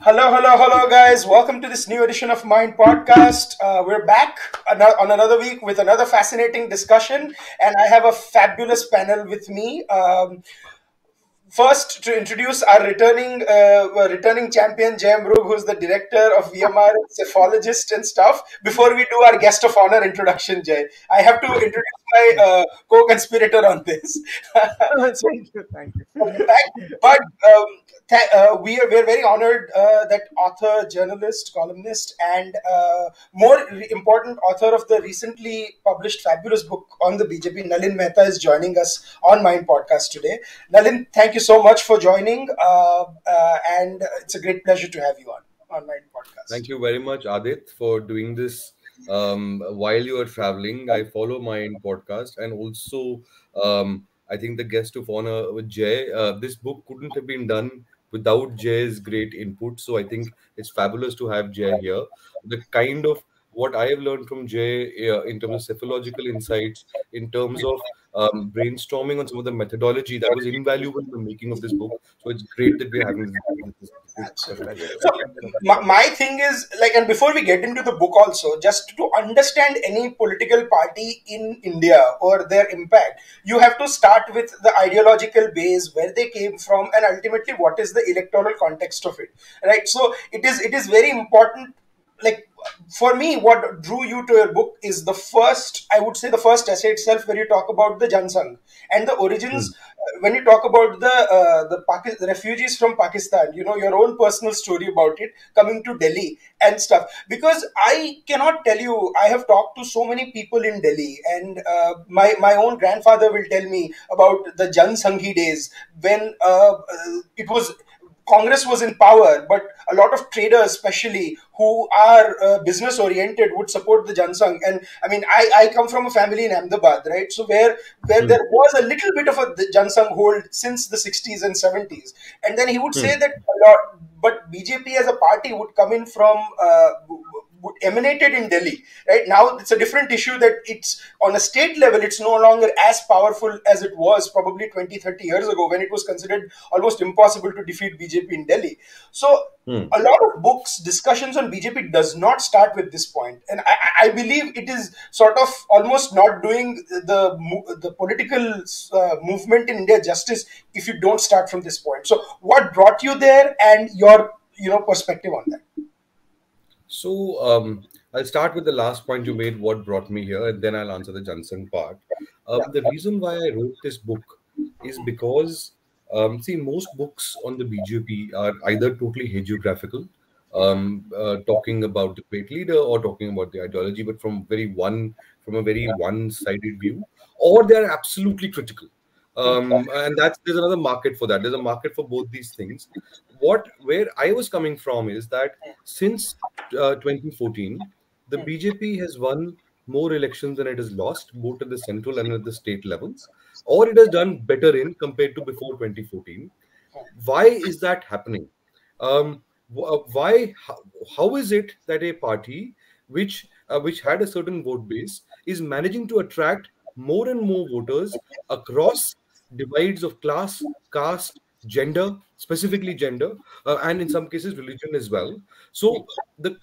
Hello guys, welcome to this new edition of Mind Podcast. We're back on another week with another fascinating discussion, and I have a fabulous panel with me. First, to introduce our returning champion, Jai Mrug, who's the director of VMR Psephologist and stuff. Before we do our guest of honor introduction, Jai, I have to introduce my co-conspirator on this. Thank you. We're very honored that author, journalist, columnist, and more important author of the recently published fabulous book on the BJP, Nalin Mehta, is joining us on Mind Podcast today. Nalin, thank you so much for joining, and it's a great pleasure to have you on Mind Podcast. Thank you very much, Adit, for doing this. While you are traveling, I follow Mind Podcast, and also I think the guest of honor with Jay. This book couldn't have been done without Jay's great input. So I think it's fabulous to have Jay here. The kind of what I have learned from Jay in terms of psychological insights, in terms of brainstorming on some of the methodology, that was invaluable in the making of this book. So it's great that we're having this. Absolutely. So my thing is, like, and before we get into the book also, just to understand any political party in India or their impact, you have to start with the ideological base, where they came from, and ultimately what is the electoral context of it, right? So it is very important. Like, for me, what drew you to your book is the first essay itself, where you talk about the Jan Sangh and the origins. When you talk about the refugees from Pakistan, you know, your own personal story about it, coming to Delhi and stuff. Because I cannot tell you, I have talked to so many people in Delhi, and my own grandfather will tell me about the Jan Sanghi days, when it was... Congress was in power, but a lot of traders, especially who are business oriented, would support the Jan Sangh. And I mean, I come from a family in Ahmedabad, right? So where there was a little bit of a Jan Sangh hold since the 60s and 70s. And then he would say that a lot, but BJP as a party would come in from, emanated in Delhi, right? Now it's a different issue, that it's on a state level, it's no longer as powerful as it was probably 20-30 years ago, when it was considered almost impossible to defeat BJP in Delhi. So a lot of books, discussions on BJP does not start with this point. And I believe it is sort of almost not doing the political movement in India justice if you don't start from this point. So what brought you there, and your, you know, perspective on that? So I'll start with the last point you made, what brought me here, and then I'll answer the Jan Sangh part. The reason why I wrote this book is because, see, most books on the BJP are either totally hagiographical, talking about the great leader or talking about the ideology, but from a very one-sided view, or they're absolutely critical. And there's another market for that. There's a market for both these things. Where I was coming from is that since 2014, the BJP has won more elections than it has lost, both at the central and at the state levels, or it has done better in compared to before 2014. Why is that happening? How is it that a party which had a certain vote base is managing to attract more and more voters across divides of class, caste, gender, specifically gender, and in some cases religion as well? So the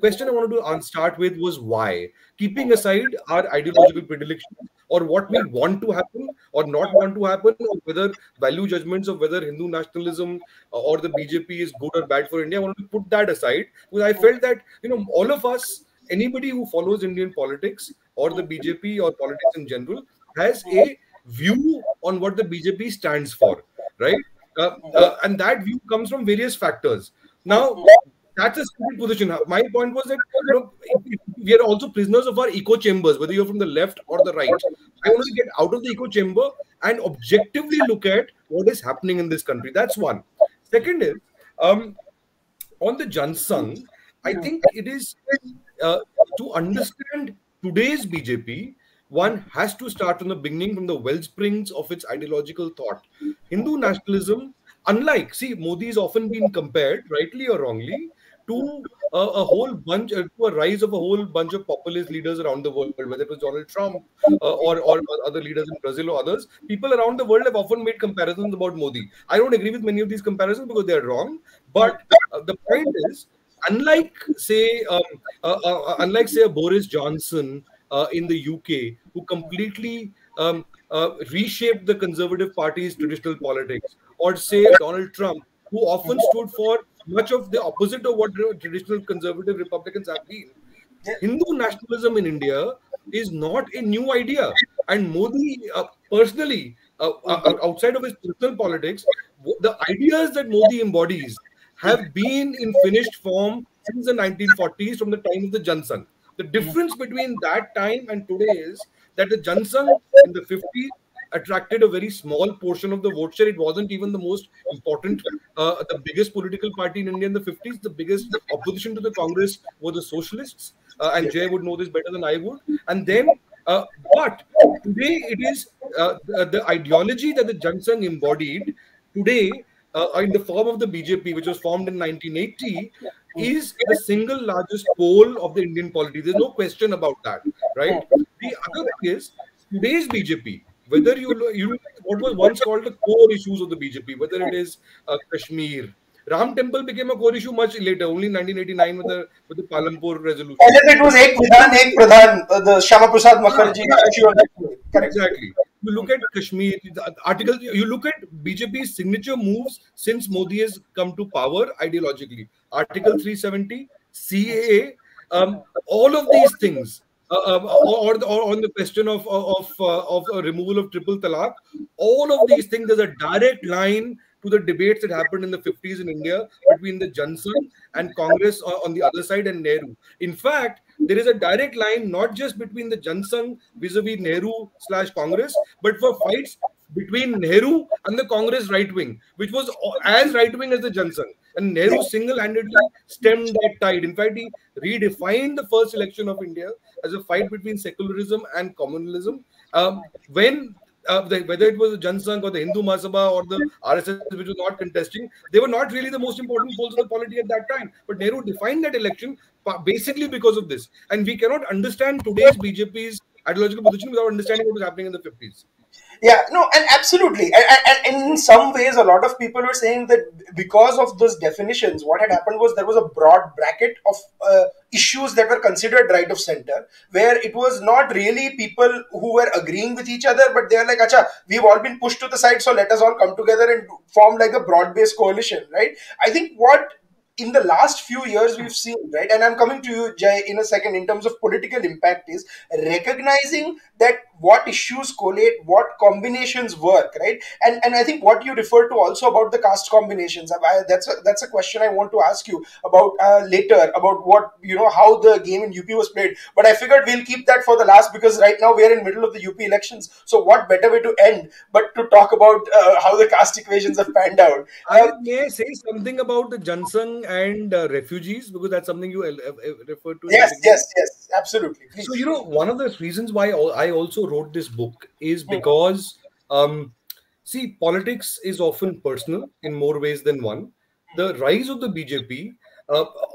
question I wanted to start with was why, keeping aside our ideological predilections, or what we want to happen or not want to happen, or whether value judgments of whether Hindu nationalism or the BJP is good or bad for India. I wanted to put that aside, because I felt that, you know, all of us, anybody who follows Indian politics or the BJP or politics in general, has a view on what the BJP stands for, right? And that view comes from various factors. Now, that's a stupid position. My point was that, you know, we are also prisoners of our echo chambers, whether you're from the left or the right. I want to get out of the echo chamber and objectively look at what is happening in this country. That's one. Second is, on the Jan Sangh, I think it is to understand today's BJP, one has to start from the beginning, from the wellsprings of its ideological thought. Hindu nationalism, unlike, see, Modi has often been compared, rightly or wrongly, to a whole bunch, to a rise of a whole bunch of populist leaders around the world, whether it was Donald Trump or other leaders in Brazil or others. People around the world have often made comparisons about Modi. I don't agree with many of these comparisons because they are wrong. But the point is, unlike say a Boris Johnson in the UK, who completely reshaped the Conservative Party's traditional politics, or say Donald Trump, who often stood for much of the opposite of what traditional conservative Republicans have been. Hindu nationalism in India is not a new idea. And Modi personally, outside of his personal politics, the ideas that Modi embodies have been in finished form since the 1940s, from the time of the Jan Sangh. The difference between that time and today is that the Jan Sangh in the 50s attracted a very small portion of the vote share. It wasn't even the most important, the biggest political party in India in the 50s. The biggest opposition to the Congress were the socialists. And Jai would know this better than I would. And then, but today it is the ideology that the Jan Sangh embodied today in the form of the BJP, which was formed in 1980, is the single largest pole of the Indian polity. There's no question about that, right? The other thing is, today's BJP, whether you what was once called the core issues of the BJP, whether it is Kashmir, Ram Temple became a core issue much later, only in 1989 with the Palampur resolution. It was Ek Pradhan, Ek Pradhan, the Shama Prasad Mukherjee issue. Exactly. You look at Kashmir, the article, you look at BJP's signature moves since Modi has come to power ideologically. Article 370, CAA, all of these things. Or on the question of removal of triple talaq, all of these things, there's a direct line to the debates that happened in the 50s in India between the Jan Sangh and Congress on the other side and Nehru. In fact, there is a direct line not just between the Jan Sangh vis-a-vis Nehru/Congress, but for fights between Nehru and the Congress right wing, which was as right wing as the Jan Sangh. And Nehru single-handedly stemmed that tide. In fact, he redefined the first election of India as a fight between secularism and communalism. Whether it was the Jan Sangh or the Hindu Mahasabha or the RSS, which was not contesting, they were not really the most important poles of the polity at that time. But Nehru defined that election basically because of this. And we cannot understand today's BJP's ideological position without understanding what was happening in the 50s. Yeah, no, and absolutely. And in some ways, a lot of people were saying that because of those definitions, what had happened was there was a broad bracket of issues that were considered right of center, where it was not really people who were agreeing with each other, but they were like, acha, we've all been pushed to the side, so let us all come together and form like a broad-based coalition, right? I think what in the last few years we've seen, right, and I'm coming to you, Jai, in a second, in terms of political impact, is recognizing that what issues collate, what combinations work, right? And I think what you referred to also about the caste combinations, that's a question I want to ask you about later, about what, you know, how the game in UP was played. But I figured we'll keep that for the last, because right now we're in middle of the UP elections. So what better way to end but to talk about how the caste equations have panned out. I may say something about the Jan Sangh and refugees, because that's something you referred to. Yes, yes, absolutely. Please. So, you know, one of the reasons why I also wrote this book is because, see, politics is often personal in more ways than one. The rise of the BJP,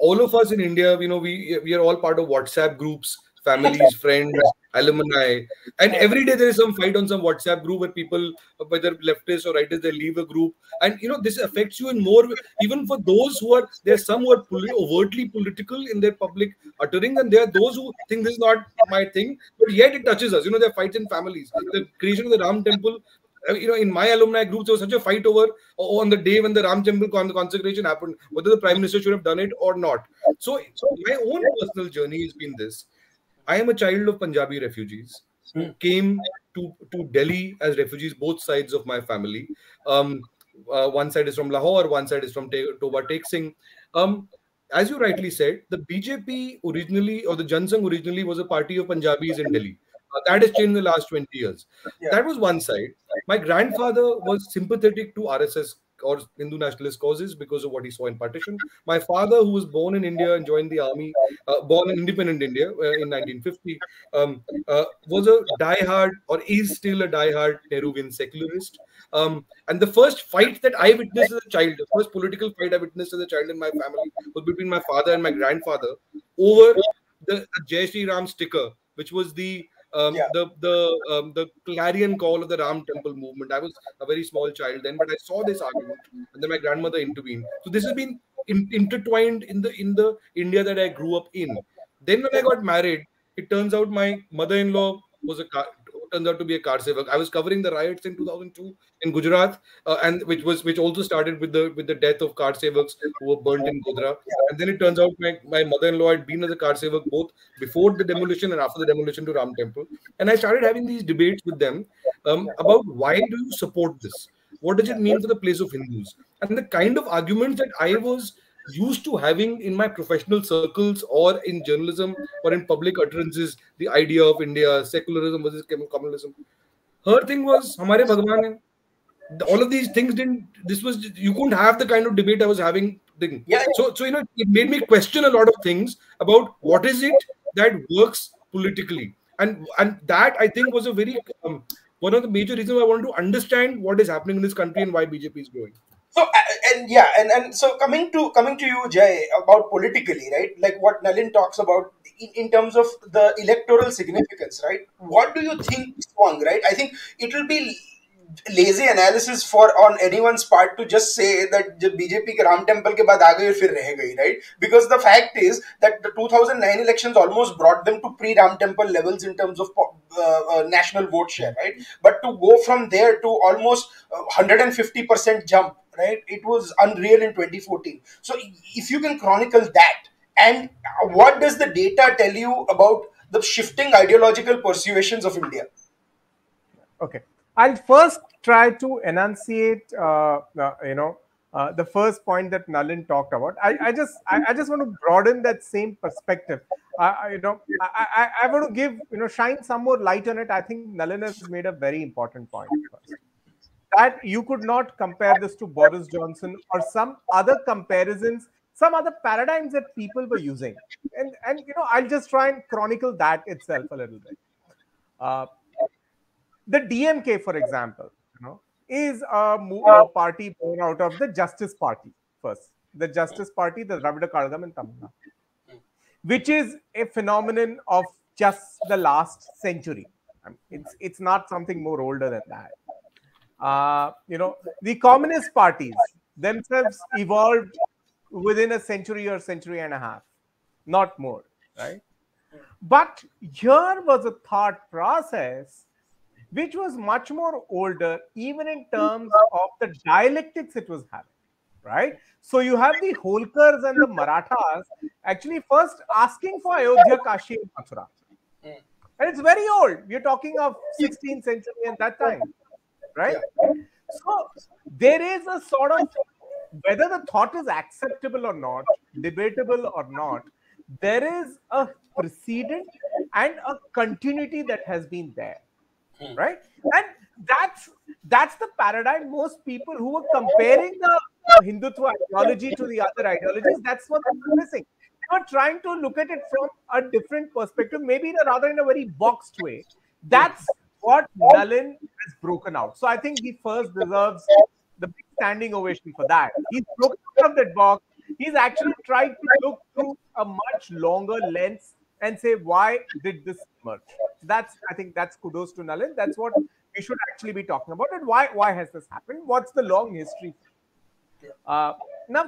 all of us in India, you know, we are all part of WhatsApp groups, families, friends, alumni, and every day there is some fight on some WhatsApp group where people, whether leftists or rightists, they leave a group. And, you know, this affects you in more, even for those who are, there are some who are overtly political in their public uttering, and there are those who think this is not my thing, but yet it touches us. You know, there are fights in families. The creation of the Ram Temple, you know, in my alumni groups, there was such a fight over on the day when the Ram Temple consecration happened, whether the Prime Minister should have done it or not. So my own personal journey has been this. I am a child of Punjabi refugees who came to Delhi as refugees, both sides of my family. One side is from Lahore, one side is from Toba Tek Singh. As you rightly said, the BJP originally, or the Jan Sangh originally, was a party of Punjabis in Delhi. That has changed in the last 20 years. Yeah. That was one side. My grandfather was sympathetic to RSS or Hindu nationalist causes because of what he saw in partition. My father, who was born in India and joined the army, born in independent India in 1950, was a diehard, or is still a diehard, Nehruvian secularist. And the first fight that I witnessed as a child, the first political fight I witnessed as a child in my family, was between my father and my grandfather over the Jai Shri Ram sticker, which was the clarion call of the Ram Temple movement. I was a very small child then, but I saw this argument, and then my grandmother intervened. So this has been intertwined in the India that I grew up in. Then when I got married, it turns out my mother-in-law was turns out to be a car saver. I was covering the riots in 2002 in Gujarat, and which also started with the death of car savers who were burnt in Godhra. And then it turns out my mother-in-law had been as a car saver both before the demolition and after the demolition to Ram Temple. And I started having these debates with them about why do you support this? What does it mean for the place of Hindus? And the kind of arguments that I was used to having in my professional circles or in journalism or in public utterances, the idea of India, secularism versus communalism. Her thing was, Hamare Bhagwan. All of these things you couldn't have the kind of debate I was having. So, it made me question a lot of things about what is it that works politically. And that, I think, was a very, one of the major reasons I wanted to understand what is happening in this country and why BJP is growing. So, so coming to you, Jai, about politically, right? Like what Nalin talks about in terms of the electoral significance, right? What do you think swung, right? I think it will be lazy analysis on anyone's part to just say that BJP ke Ram Temple ke baad aa gayi aur fir reh gayi, right? Because the fact is that the 2009 elections almost brought them to pre-Ram Temple levels in terms of national vote share, right? But to go from there to almost 150% jump, right? It was unreal in 2014. So if you can chronicle that, and what does the data tell you about the shifting ideological persuasions of India? Okay. I'll first try to enunciate, the first point that Nalin talked about. I just want to broaden that same perspective. I want to give, shine some more light on it. I think Nalin has made a very important point first, that you could not compare this to Boris Johnson or some other comparisons, some other paradigms that people were using. And I'll just try and chronicle that itself a little bit. The DMK, for example, is a party born out of the Justice Party first. The Justice Party, the Dravida Kazhagam in Tamil Nadu, which is a phenomenon of just the last century. I mean, it's not something more older than that. The communist parties themselves evolved within a century or century and a half, not more, right? But here was a thought process which was much more older, even in terms of the dialectics it was having, right? So you have the Holkars and the Marathas actually first asking for Ayodhya, Kashi and Mathura. And it's very old. We're talking of 16th century at that time, right? So there is a sort of, whether the thought is acceptable or not, debatable or not, there is a precedent and a continuity that has been there. Right, and that's the paradigm. Most people who were comparing the Hindutva ideology to the other ideologies, that's what they were missing. They were trying to look at it from a different perspective, maybe in a very boxed way. That's what Nalin has broken out. So I think he first deserves the big standing ovation for that. He's broken out of that box. He's actually tried to look through a much longer lens and say, why did this emerge? I think that's kudos to Nalin. That's what we should actually be talking about. And why has this happened? What's the long history? Now,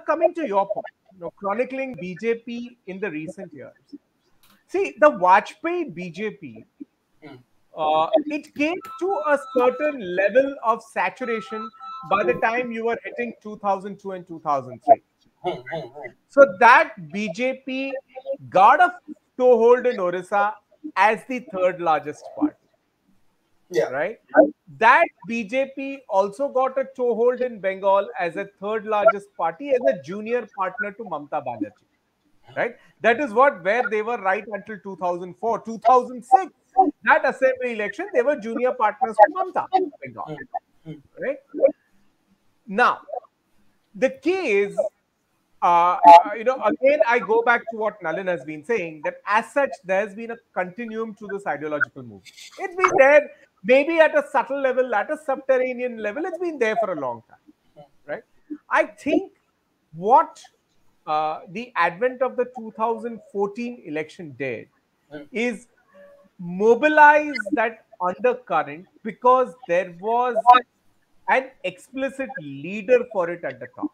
coming to your point, chronicling BJP in the recent years. See, the Vajpayee BJP, it came to a certain level of saturation by the time you were hitting 2002 and 2003. So that BJP got a toehold in Orissa as the third largest party. Yeah. Right? That BJP also got a toehold in Bengal as a third largest party, as a junior partner to Mamata Banerjee. Right? That is where they were right until 2004. 2006, that assembly election, they were junior partners to Mamata Bengal. Right? Now, The key is, again, I go back to what Nalin has been saying, that as such, there's been a continuum to this ideological move. It's been there, maybe at a subtle level, at a subterranean level, it's been there for a long time, right? I think what the advent of the 2014 election did is mobilize that undercurrent, because there was an explicit leader for it at the top.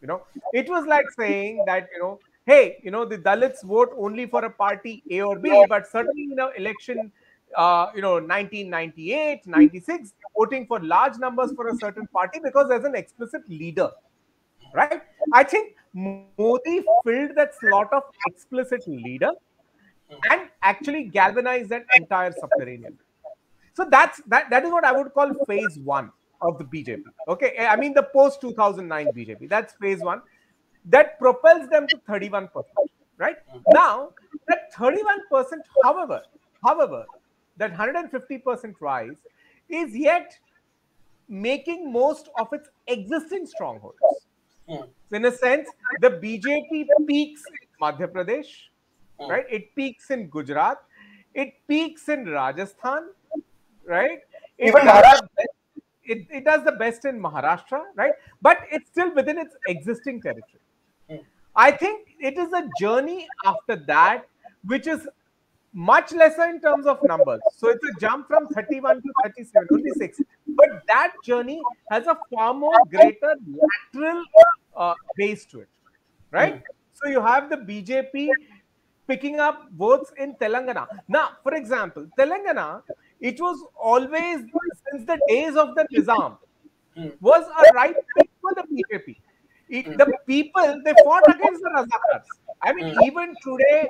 You know, it was like saying that, you know, hey, you know, the Dalits vote only for a party A or B, but certainly in an election, 1998, 96, voting for large numbers for a certain party because there's an explicit leader, right? I think Modi filled that slot of explicit leader and actually galvanized that entire subterranean. So that is what I would call phase one of the BJP. Okay, I mean the post 2009 BJP. That's phase one. That propels them to 31%. Right now, that 31%, however, that 150% rise is yet making most of its existing strongholds. So in a sense, the BJP peaks in Madhya Pradesh. Right, it peaks in Gujarat, it peaks in Rajasthan, right? Even Maharashtra, it does the best in Maharashtra, right? But it's still within its existing territory. I think it is a journey after that which is much lesser in terms of numbers. So it's a jump from 31 to 37, 26. But that journey has a far more greater lateral base to it, right? So you have the BJP picking up votes in Telangana. Now, for example, Telangana, it was always, since the days of the Nizam, was a right pick for the BJP. The people, they fought against the Razakars. I mean, even today,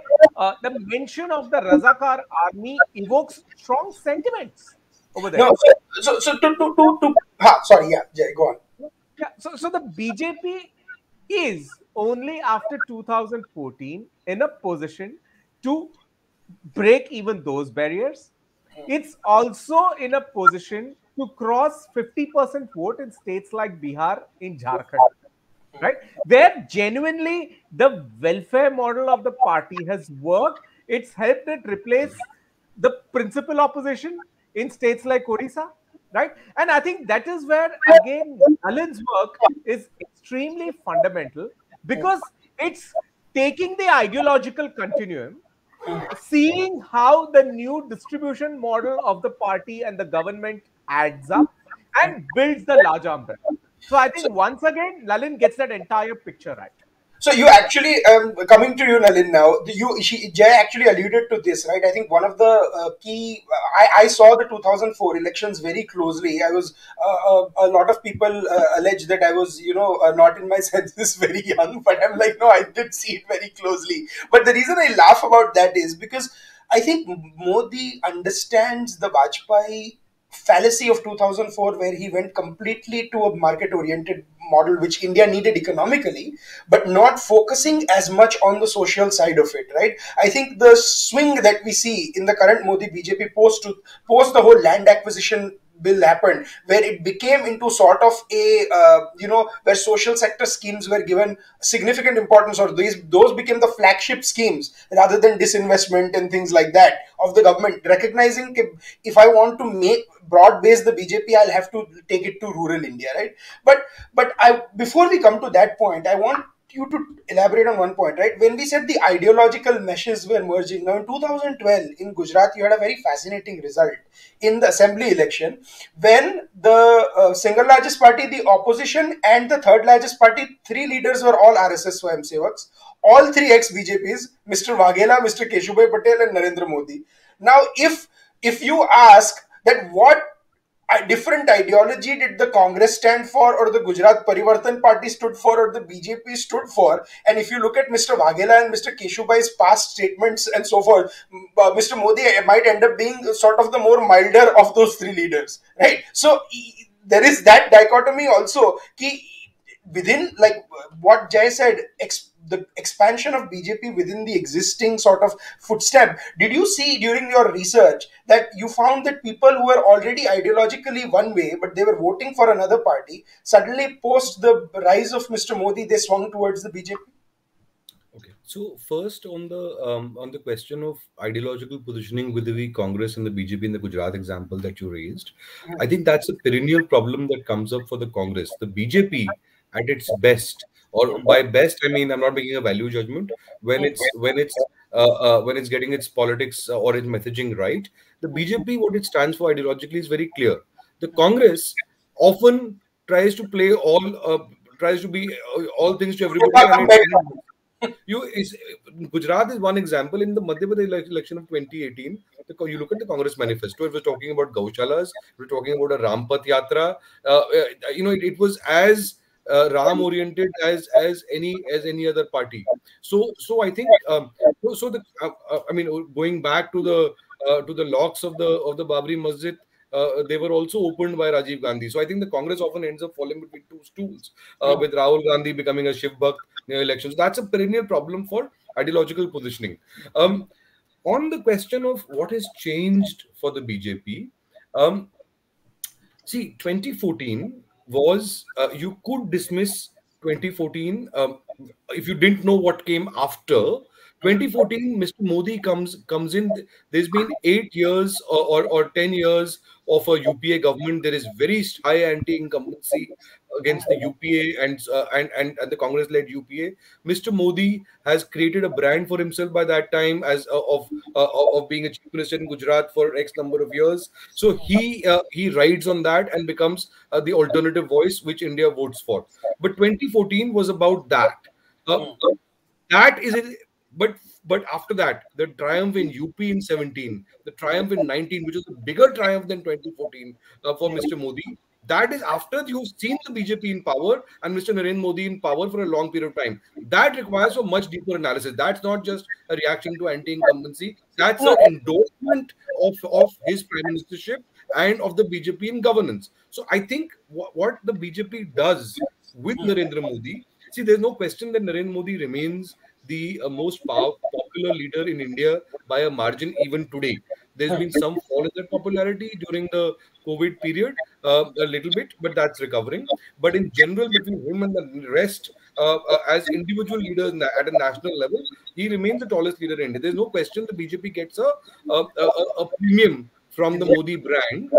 the mention of the Razakar army evokes strong sentiments over there. No, go on. Yeah, so the BJP is only after 2014 in a position to break even those barriers. It's also in a position to cross 50% vote in states like Bihar, in Jharkhand, right? Where genuinely the welfare model of the party has worked. It's helped it replace the principal opposition in states like Odisha, right? And I think that is where, again, Nalin's work is extremely fundamental, because it's taking the ideological continuum, seeing how the new distribution model of the party and the government adds up and builds the larger umbrella. So I think once again, Nalin gets that entire picture right. So you actually, coming to you, Nalin, now, Jai actually alluded to this, right? I think one of the key, I saw the 2004 elections very closely. I was, a lot of people allege that I was, not in my senses very young, but I'm like, no, I did see it very closely. But the reason I laugh about that is because I think Modi understands the Vajpayee fallacy of 2004, where he went completely to a market-oriented model which India needed economically, but not focusing as much on the social side of it, right? I think the swing that we see in the current Modi BJP post the whole land acquisition bill happened, where it became into sort of a, where social sector schemes were given significant importance, or those became the flagship schemes rather than disinvestment and things like that of the government, recognizing if I want to make broad-based the BJP, I'll have to take it to rural India, right? But before we come to that point, I want you to elaborate on one point, right? When we said the ideological meshes were merging, now in 2012 in Gujarat, you had a very fascinating result in the assembly election, when the single largest party, the opposition, and the third largest party, three leaders were all RSS Swayamsevaks, all three ex-BJPs, Mr. Waghela, Mr. Keshubhai Patel, and Narendra Modi. Now, if you ask that what a different ideology did the Congress stand for, or the Gujarat Parivartan Party stood for, or the BJP stood for, and if you look at Mr. Waghela and Mr. Keshubhai's past statements and so forth, Mr. Modi might end up being sort of the more milder of those three leaders, right? So there is that dichotomy also, within, like what Jai said, the expansion of BJP within the existing sort of footstep, did you see during your research that you found that people who were already ideologically one way, but they were voting for another party, suddenly post the rise of Mr. Modi, they swung towards the BJP? Okay. So first on the question of ideological positioning with the Congress and the BJP in the Gujarat example that you raised, I think that's a perennial problem that comes up for the Congress. The BJP at its best, or by best I mean I'm not making a value judgment, when it's getting its politics or its messaging right, the BJP, what it stands for ideologically is very clear. The Congress often tries to play all things to everybody. Gujarat is one example. In the Madhya Pradesh election of 2018, you look at the Congress manifesto, it was talking about Gaushalas, we were talking about a Rampath Yatra. It was as Ram oriented as any other party. So I think going back to the locks of the Babri Masjid, they were also opened by Rajiv Gandhi. So I think the Congress often ends up falling between two stools, with Rahul Gandhi becoming a Shiv Bhakt near elections. That's a perennial problem for ideological positioning. On the question of what has changed for the BJP, see, 2014 was, you could dismiss 2014 if you didn't know what came after. 2014, Mr. Modi comes in. There's been 8 years or 10 years of a UPA government. There is very high anti-incumbency against the UPA and the Congress-led UPA. Mr. Modi has created a brand for himself by that time as of being a chief minister in Gujarat for X number of years. So he rides on that and becomes the alternative voice which India votes for. But 2014 was about that. But after that, the triumph in UP in 17, the triumph in 19, which was a bigger triumph than 2014 for Mr. Modi, that is after you've seen the BJP in power and Mr. Narendra Modi in power for a long period of time. That requires a much deeper analysis. That's not just a reaction to anti-incumbency. That's an endorsement of his prime ministership and of the BJP in governance. So I think what the BJP does with Narendra Modi, see, there's no question that Narendra Modi remains the most popular leader in India by a margin even today. There's been some fall in that popularity during the COVID period, a little bit, but that's recovering. But in general, between him and the rest, as individual leaders at a national level, he remains the tallest leader in India. There's no question the BJP gets a premium from the Modi brand.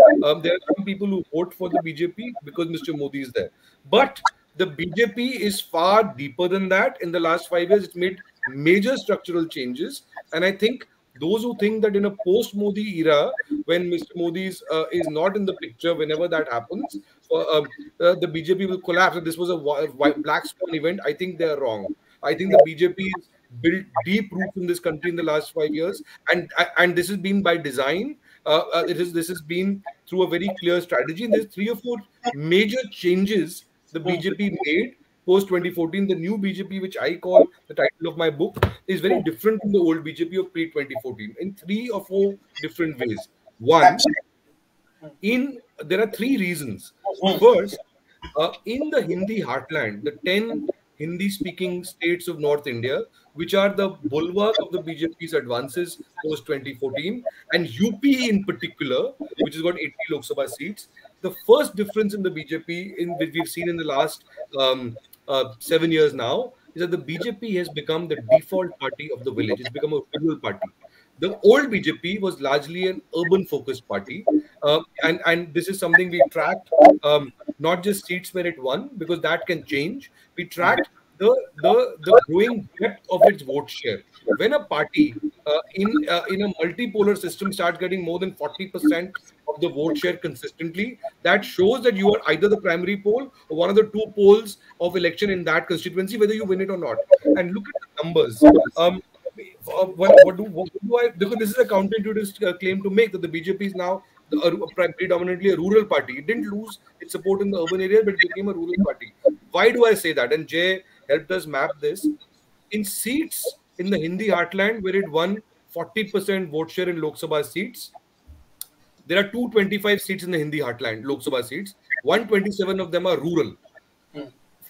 There are some people who vote for the BJP because Mr. Modi is there. But the BJP is far deeper than that. In the last 5 years, it's made major structural changes. And I think those who think that in a post-Modi era, when Mr. Modi is not in the picture, whenever that happens, the BJP will collapse. This was a black swan event. I think they're wrong. I think the BJP has built deep roots in this country in the last 5 years. And this has been by design. This has been through a very clear strategy. And there's 3 or 4 major changes the BJP made post 2014. The new BJP, which I call, the title of my book, is very different from the old BJP of pre 2014 in 3 or 4 different ways. One, there are 3 reasons. First, in the Hindi heartland, the 10 Hindi-speaking states of North India, which are the bulwark of the BJP's advances post 2014, and UP in particular, which has got 80 Lok Sabha seats. The first difference in the BJP, which we've seen in the last 7 years now, is that the BJP has become the default party of the village. It's become a rural party. The old BJP was largely an urban-focused party. And this is something we tracked, not just seats where it won, because that can change. We tracked the growing depth of its vote share. When a party in a multipolar system starts getting more than 40% of the vote share consistently, that shows that you are either the primary poll or one of the 2 polls of election in that constituency, whether you win it or not. And look at the numbers. This is a counterintuitive claim to make, that the BJP is now predominantly a rural party. It didn't lose its support in the urban area, but it became a rural party. Why do I say that? And Jay helped us map this. In seats in the Hindi heartland, where it won 40% vote share in Lok Sabha seats, there are 225 seats in the Hindi heartland, Lok Sabha seats. 127 of them are rural.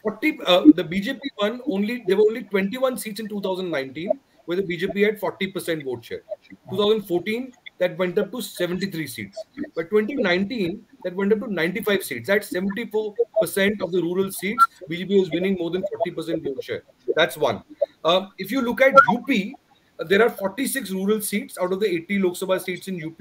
The BJP won only, there were only 21 seats in 2019 where the BJP had 40% vote share. 2014, that went up to 73 seats. By 2019, that went up to 95 seats. That's 74% of the rural seats. BJP was winning more than 40% vote share. That's one. If you look at UP, there are 46 rural seats out of the 80 Lok Sabha seats in UP.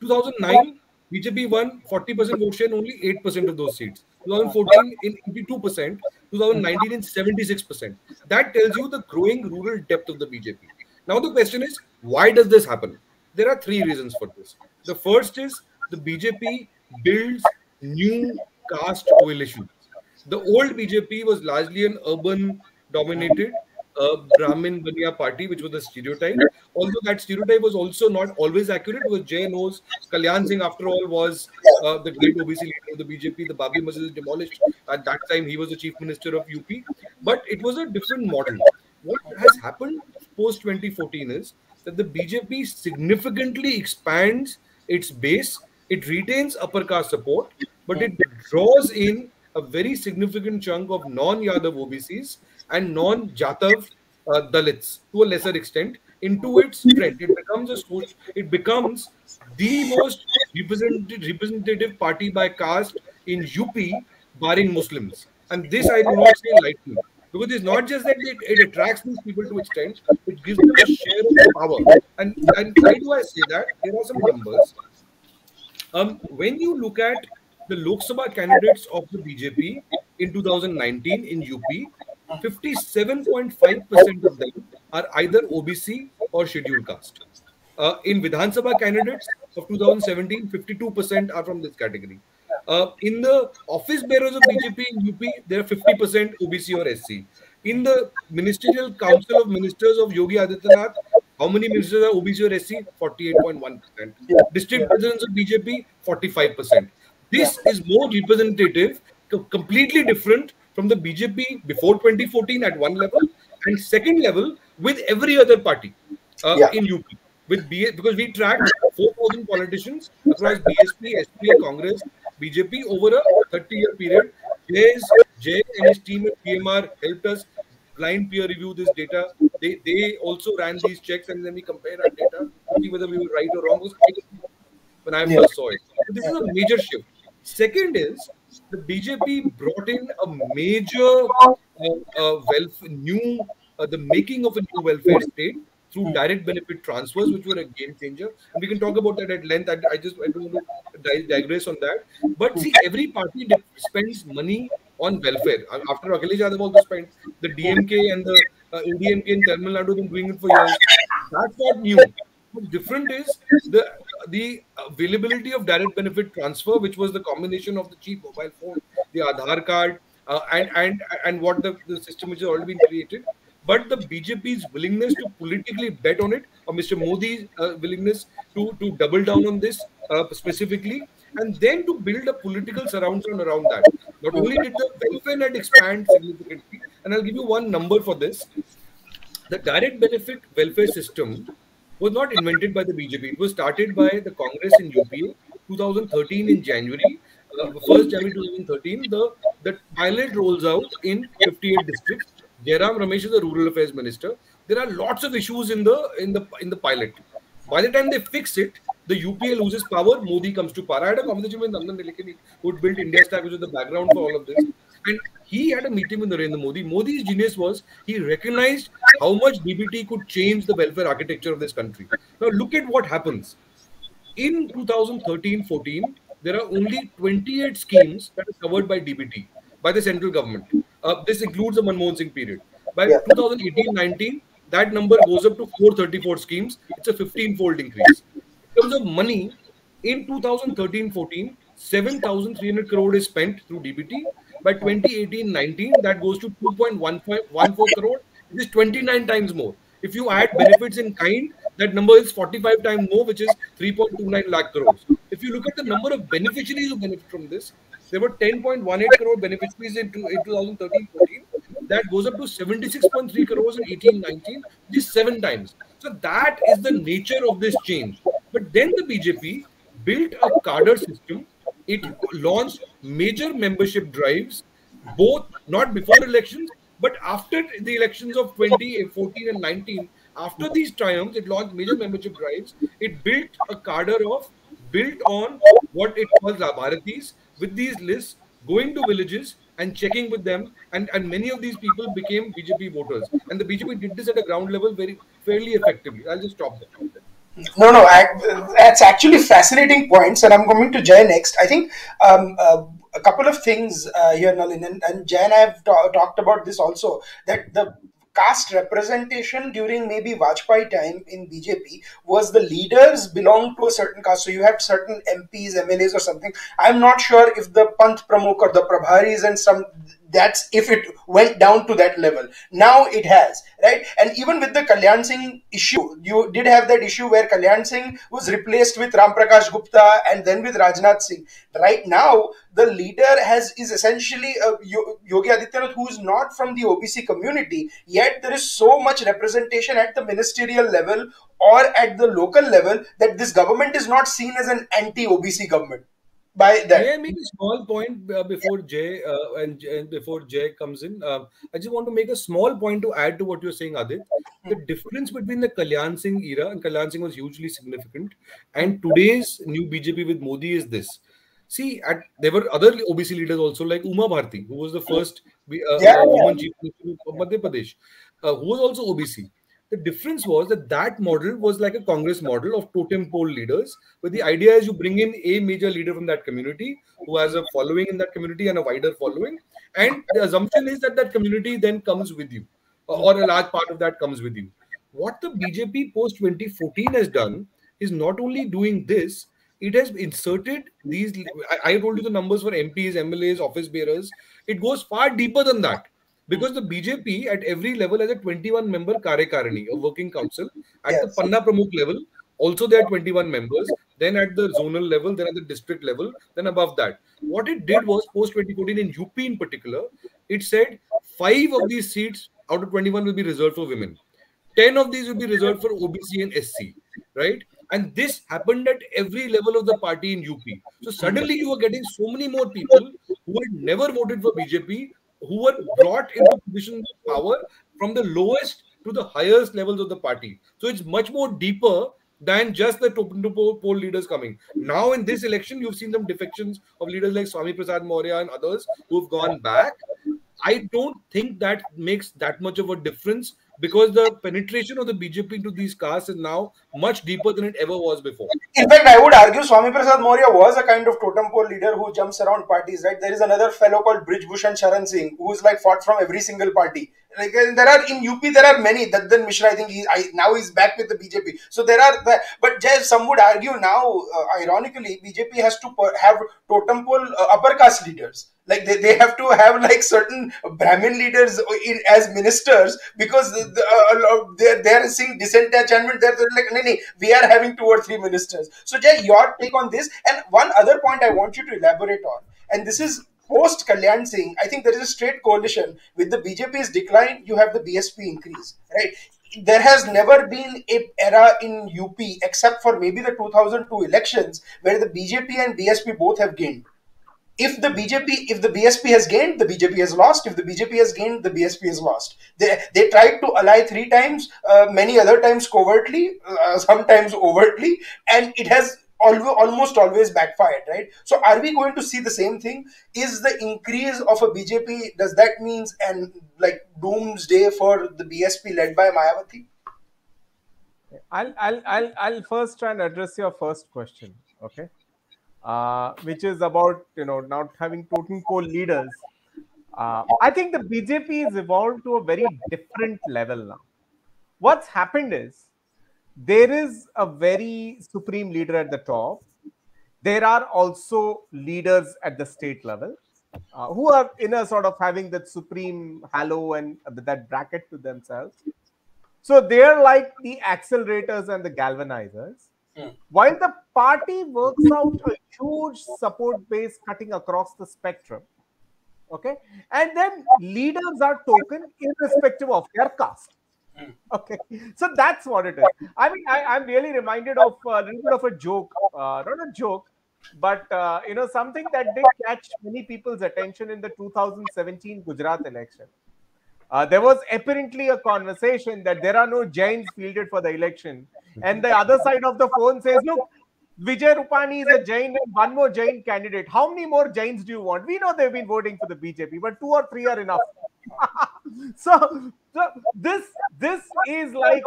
2009, BJP won 40% vote share and only 8% of those seats. 2014 in 82%, 2019 in 76%. That tells you the growing rural depth of the BJP. Now the question is, why does this happen? There are three reasons for this. The first is the BJP builds new caste coalitions. The old BJP was largely an urban-dominated Brahmin Baniya party, which was a stereotype. Although that stereotype was also not always accurate, because Jai Mrug, Kalyan Singh, after all, was the great OBC leader of the BJP. The Babri Masjid is demolished. At that time, he was the chief minister of UP. But it was a different model. What has happened post-2014 is that the BJP significantly expands its base. It retains upper caste support, but it draws in a very significant chunk of non-Yadav OBCs and non-Jatav Dalits to a lesser extent into its strength. It becomes the most representative party by caste in UP, barring Muslims. And this I do not say lightly. Because it's not just that it attracts these people to extent, it gives them a share of power. And why do I say that? There are some numbers. When you look at the Lok Sabha candidates of the BJP in 2019 in UP, 57.5% of them are either OBC or scheduled caste. In Vidhan Sabha candidates of 2017, 52% are from this category. In the office bearers of BJP in UP, there are 50% OBC or SC. In the Ministerial Council of Ministers of Yogi Adityanath, how many ministers are OBC or SC? 48.1%. District presidents of BJP, 45%. This is more representative, completely different from the BJP before 2014 at one level, and second level with every other party in UP. Because we tracked 4,000 politicians across BSP, SP, Congress, BJP over a 30-year period. Jay and his team at VMR helped us blind peer review this data. They also ran these checks, and then we compare our data to see whether we were right or wrong when I first saw it. So this is a major shift. Second is the BJP brought in a major the making of a new welfare state through direct benefit transfers, which were a game changer. And we can talk about that at length. I don't want to digress on that. But see, every party spends money on welfare. After Akhilesh Yadav also spent, the DMK and the ADMK in Tamil Nadu have been doing it for years. That's not new. What's different is the availability of direct benefit transfer, which was the combination of the cheap mobile phone, the Aadhaar card, and what the system which has already been created. But the BJP's willingness to politically bet on it, or Mr. Modi's willingness to double down on this specifically, and then to build a political surrounding around that. Not only did the welfare net expand significantly, and I'll give you one number for this. The direct benefit welfare system was not invented by the BJP. It was started by the Congress in UPA, 2013 in January. 1st January 2013, the pilot rolls out in 58 districts. Jairam Ramesh is the Rural Affairs Minister. There are lots of issues in the pilot. By the time they fix it, the UPA loses power. Modi comes to power. I had a conversation with Nandan Nilekani, who had built India Stack, which was the background for all of this. And he had a meeting with Narendra Modi. Modi's genius was he recognized how much DBT could change the welfare architecture of this country. Now look at what happens. In 2013-14, there are only 28 schemes that are covered by DBT, by the central government. This includes the Manmohan Singh period. By 2018-19, that number goes up to 434 schemes. It's a 15-fold increase. In terms of money, in 2013-14, 7,300 crore is spent through DBT. By 2018-19, that goes to 2.14 crore. It is 29 times more. If you add benefits in kind, that number is 45 times more, which is 3.29 lakh crores. If you look at the number of beneficiaries who benefit from this, there were 10.18 crore beneficiaries in 2013-14. That goes up to 76.3 crores in 2018-19, which is 7 times. So that is the nature of this change. But then the BJP built a cadre system. It launched major membership drives. both, not before elections, but after the elections of 2014 and 19, after these triumphs, it launched major membership drives. It built a cadre of, built on what it calls Labharatis, with these lists, going to villages and checking with them. And many of these people became BJP voters. And the BJP did this at a ground level very fairly effectively. I'll just stop there. No, no, that's actually fascinating points. And I'm coming to Jai next. I think a couple of things here, Nalin, and Jai and I have talked about this also, that the caste representation during maybe Vajpayee time in BJP was the leaders belonged to a certain caste. So you had certain MPs, MLAs or something. I'm not sure if the Panth Pramukh or the Prabharis and some, that's if it went down to that level. Now it has, right? And even with the Kalyan Singh issue, you did have that issue where Kalyan Singh was replaced with Ram Prakash Gupta and then with Rajnath Singh. Right now, the leader is essentially Yogi Adityanath, who is not from the OBC community, yet there is so much representation at the ministerial level or at the local level that this government is not seen as an anti-OBC government. By that. May I make a small point before Jay and before Jay comes in? I just want to make a small point to add to what you're saying, Adit. The difference between the Kalyan Singh era, and Kalyan Singh was hugely significant, and today's new BJP with Modi is this. See, there were other OBC leaders also, like Uma Bharti, who was the first woman chief minister of Madhya Pradesh, who was also OBC. The difference was that that model was like a Congress model of totem pole leaders, where the idea is you bring in a major leader from that community who has a following in that community and a wider following. And the assumption is that that community then comes with you, or a large part of that comes with you. What the BJP post-2014 has done is not only doing this, it has inserted these, I told you the numbers for MPs, MLAs, office bearers. It goes far deeper than that. Because the BJP at every level has a 21-member Karyakarani, a working council. At the Panna Pramukh level, also there are 21 members. Then at the zonal level, then at the district level, then above that. What it did was, post-2014 in UP in particular, it said 5 of these seats out of 21 will be reserved for women. 10 of these will be reserved for OBC and SC, right? And this happened at every level of the party in UP. So suddenly you were getting so many more people who had never voted for BJP, who were brought into positions of power from the lowest to the highest levels of the party. So it's much more deeper than just the top-poll leaders coming. Now in this election, you've seen some defections of leaders like Swami Prasad Maurya and others who've gone back. I don't think that makes that much of a difference because the penetration of the BJP into these castes is now much deeper than it ever was before. In fact, I would argue Swami Prasad Maurya was a kind of totem pole leader who jumps around parties, right? There is another fellow called Brijbhushan Sharan Singh who is like fought from every single party. Like, there are in UP, there are many. Daddan Mishra, I think now he's back with the BJP. So there are, but Jay, some would argue now, ironically, BJP has to have totem pole upper caste leaders. Like they have to have like certain Brahmin leaders as ministers because they are seeing disenchantment. They're like, no, we are having 2 or 3 ministers. So Jay, your take on this. And one other point I want you to elaborate on, and this is post Kalyan Singh, I think there is a straight correlation with the BJP's decline. You have the BSP increase, right? There has never been an era in UP except for maybe the 2002 elections where the BJP and BSP both have gained. If the BSP has gained, the BJP has lost. If the BJP has gained, the BSP has lost. They tried to ally 3 times, many other times covertly, sometimes overtly, and it has almost always backfired, right? So are we going to see the same thing? Is the increase of a BJP, does that mean and like doomsday for the BSP led by Mayawati? I'll first try and address your first question, okay? Which is about, not having totem pole leaders. I think the BJP has evolved to a very different level now. What's happened is, there is a very supreme leader at the top. There are also leaders at the state level who are sort of having that supreme halo and that bracket to themselves. So they're like the accelerators and the galvanizers. While the party works out a huge support base cutting across the spectrum, okay, and then leaders are token irrespective of their caste, okay. So that's what it is. I mean, I'm really reminded of a little bit of a joke, not a joke, But, something that did catch many people's attention in the 2017 Gujarat election. There was apparently a conversation that there are no Jains fielded for the election. And the other side of the phone says, look, Vijay Rupani is a Jain and one more Jain candidate. How many more Jains do you want? We know they've been voting for the BJP, but 2 or 3 are enough. So this is like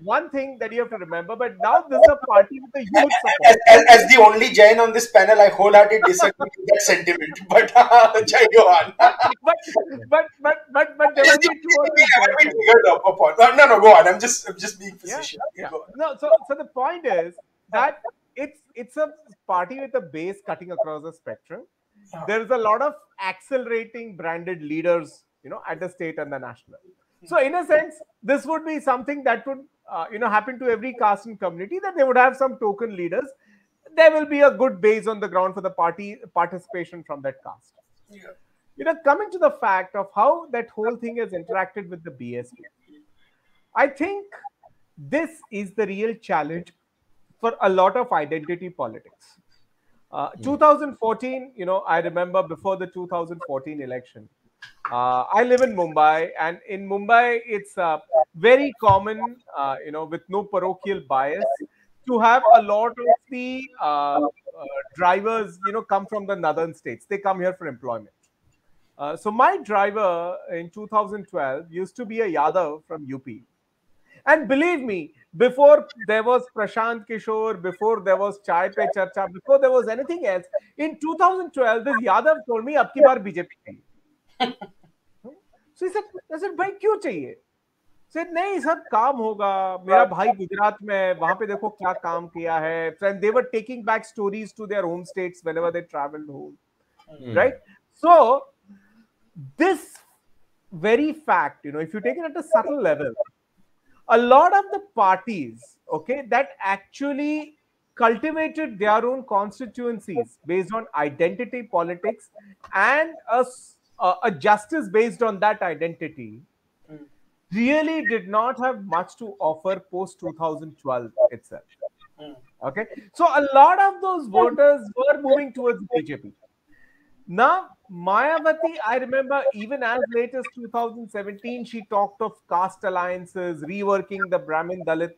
one thing that you have to remember. But now this is a party with a huge support. As the only Jain on this panel, I wholeheartedly disagree with that sentiment. But Jai Johan. But there will be No, go on. I'm just being facetious. Yeah. No, so the point is that it's a party with a base cutting across the spectrum. There's a lot of accelerating branded leaders, at the state and the national. So in a sense, this would be something that would, happen to every caste and community, that they would have some token leaders. There will be a good base on the ground for the party participation from that caste. Yeah. Coming to the fact of how that whole thing has interacted with the BSP, I think this is the real challenge for a lot of identity politics. 2014, I remember before the 2014 election, I live in Mumbai, and in Mumbai, it's very common, with no parochial bias, to have a lot of the drivers, come from the northern states. They come here for employment. So my driver in 2012 used to be a Yadav from UP. And believe me, before there was Prashant Kishore, before there was Chai Pe Charcha, before there was anything else, in 2012, this Yadav told me, "Abki baar BJP chahiye." So he said, "Bhai, kyun chahiye?" He said, "Nahi, sir, kaam hoga. Mera bhai Gujarat mein, wahan pe dekho kya kaam kiya hai." And they were taking back stories to their home states whenever they traveled home, right? So this very fact, if you take it at a subtle level, a lot of the parties, that actually cultivated their own constituencies based on identity politics and a justice based on that identity, really did not have much to offer post-2012 itself. Okay, so a lot of those voters were moving towards BJP. Now, Mayawati, I remember even as late as 2017, she talked of caste alliances, reworking the Brahmin Dalit,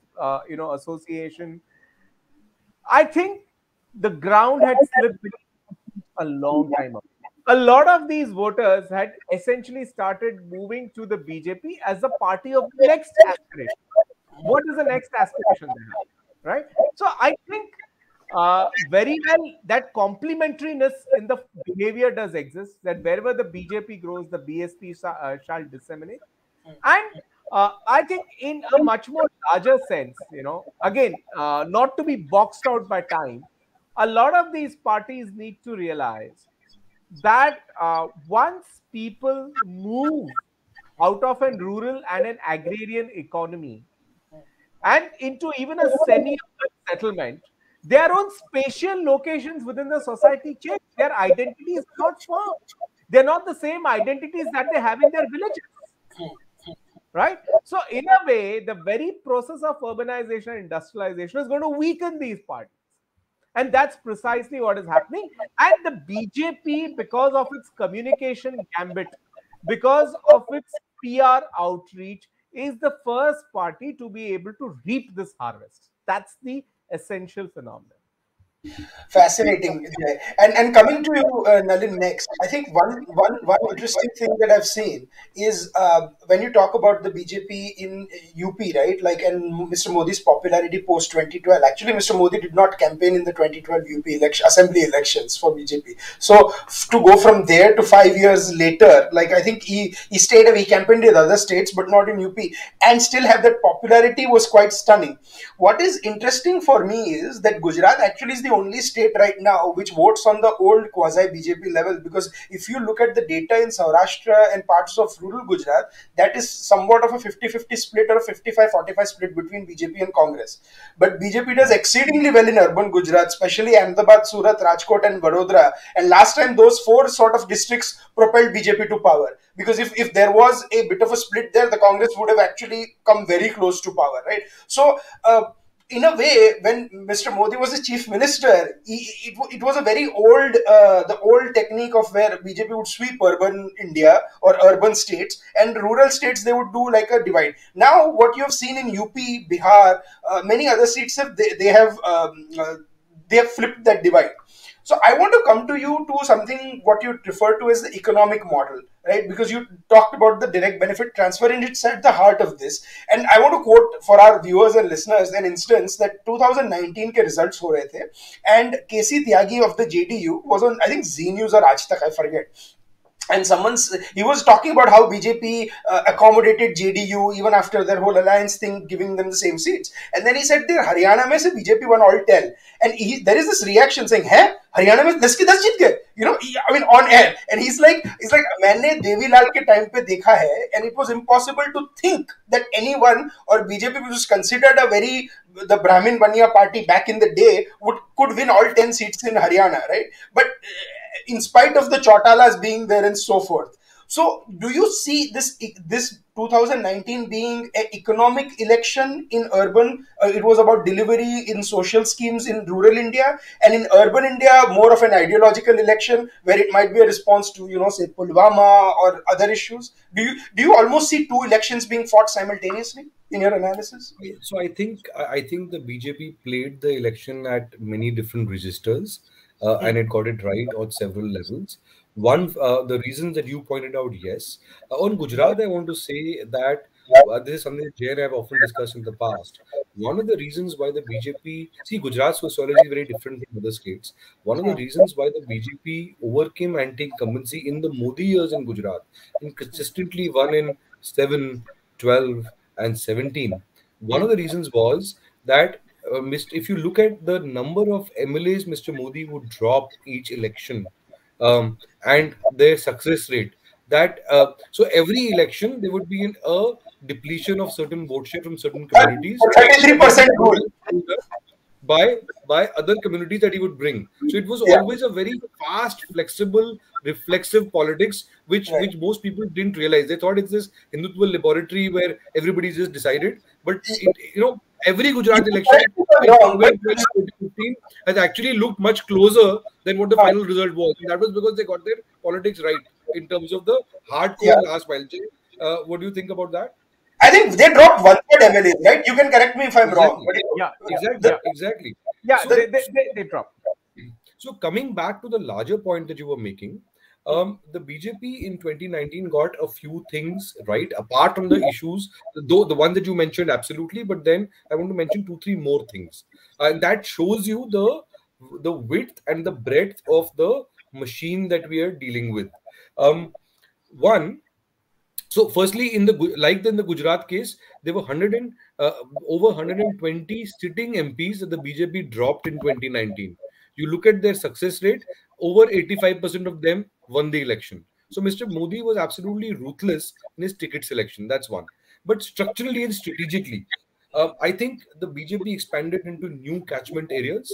association. I think the ground had slipped a long time ago. A lot of these voters had essentially started moving to the BJP as a party of the next aspiration. What is the next aspiration they have, right? So I think very well, that complementariness in the behavior does exist, that wherever the BJP grows, the BSP shall disseminate. And I think in a much more larger sense, again, not to be boxed out by time, a lot of these parties need to realize that once people move out of a rural and an agrarian economy and into even a semi-urban settlement, their own spatial locations within the society change. Their identity is not formed. They're not the same identities that they have in their villages, right? So in a way, the very process of urbanization and industrialization is going to weaken these parties. And that's precisely what is happening. And the BJP, because of its communication gambit, because of its PR outreach, is the first party to be able to reap this harvest. That's the essential phenomenon. Fascinating. And coming to you, Nalin, next, I think one interesting thing that I've seen is when you talk about the BJP in UP, right? Like, and Mr. Modi's popularity post 2012. Actually, Mr. Modi did not campaign in the 2012 UP election, assembly elections for BJP. So to go from there to 5 years later, like I think he stayed away, he campaigned in other states, but not in UP, and still have that popularity was quite stunning. What is interesting for me is that Gujarat actually is the only state right now which votes on the old quasi-BJP level, because if you look at the data in Saurashtra and parts of rural Gujarat, that is somewhat of a 50-50 split or a 55-45 split between BJP and Congress. But BJP does exceedingly well in urban Gujarat, especially Ahmedabad, Surat, Rajkot and Vadodara. And last time those 4 sort of districts propelled BJP to power. Because if there was a bit of a split there, the Congress would have actually come very close to power, right? So in a way, when Mr. Modi was the chief minister, it was a very old, the old technique of where BJP would sweep urban India or urban states, and rural states, they would do like a divide. Now, what you have seen in UP, Bihar, many other states, they have flipped that divide. So I want to come to you to something what you refer to as the economic model, right? Because you talked about the direct benefit transfer and it's at the heart of this. And I want to quote for our viewers and listeners an instance that 2019 ke results ho rahe the, and KC Tyagi of the JDU was on, I think, Z News or Aaj Tak, I forget. And he was talking about how BJP accommodated JDU even after their whole alliance thing, giving them the same seats. And then he said, there, Haryana mein se BJP won all 10. And there is this reaction saying, hey, Haryana mein 10 ke 10 jeet gaye. You know, I mean, on air. And he's like, maine Devi Lal ke time pe dekha hai, and it was impossible to think that anyone or BJP, which was considered the Brahmin Baniya party back in the day, could win all 10 seats in Haryana, right? But in spite of the Chautalas being there and so forth. So do you see this 2019 being an economic election in urban? It was about delivery in social schemes in rural India, and in urban India, more of an ideological election where it might be a response to, you know, say Pulwama or other issues. Do you almost see two elections being fought simultaneously in your analysis? So I think the BJP played the election at many different registers. And it got it right on several levels. One, the reasons that you pointed out, yes. On Gujarat, I want to say that this is something that Jai and I have often discussed in the past. One of the reasons why the BJP... See, Gujarat's sociology is very different from other states. One of the reasons why the BJP overcame anti-incumbency in the Modi years in Gujarat and consistently won in 7, 12 and 17. One of the reasons was that if you look at the number of MLAs Mr. Modi would drop each election and their success rate, that so every election there would be a depletion of certain vote share from certain communities, 33% rule by other communities that he would bring. So it was always a very fast, flexible, reflexive politics, which most people didn't realize. They thought it's this Hindutva laboratory where everybody's just decided, but every Gujarat election has actually looked much closer than what the final result was. And that was because they got their politics right in terms of the hardcore last mile. What do you think about that? I think they dropped 1/3 MLA, right? You can correct me if I'm wrong. Exactly. Yeah, so, they dropped. So coming back to the larger point that you were making, the BJP in 2019 got a few things right, apart from the issues, though the one that you mentioned, absolutely. But then I want to mention 2-3 more things. And that shows you the width and the breadth of the machine that we are dealing with. One, so firstly, in the Gujarat case, there were over 120 sitting MPs that the BJP dropped in 2019. You look at their success rate, over 85% of them won the election. So Mr. Modi was absolutely ruthless in his ticket selection. That's one. But structurally and strategically, I think the BJP expanded into new catchment areas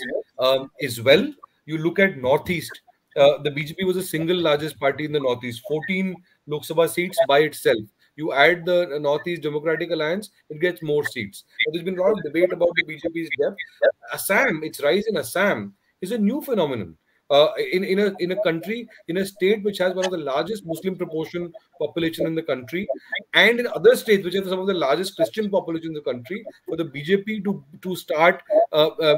as well. You look at Northeast. The BJP was the single largest party in the Northeast, 14 Lok Sabha seats by itself. You add the Northeast Democratic Alliance, it gets more seats. But there's been a lot of debate about the BJP's depth. Assam, its rise in Assam is a new phenomenon. In a country, in a state which has one of the largest Muslim proportion population in the country, and in other states which have some of the largest Christian population in the country, for the BJP to start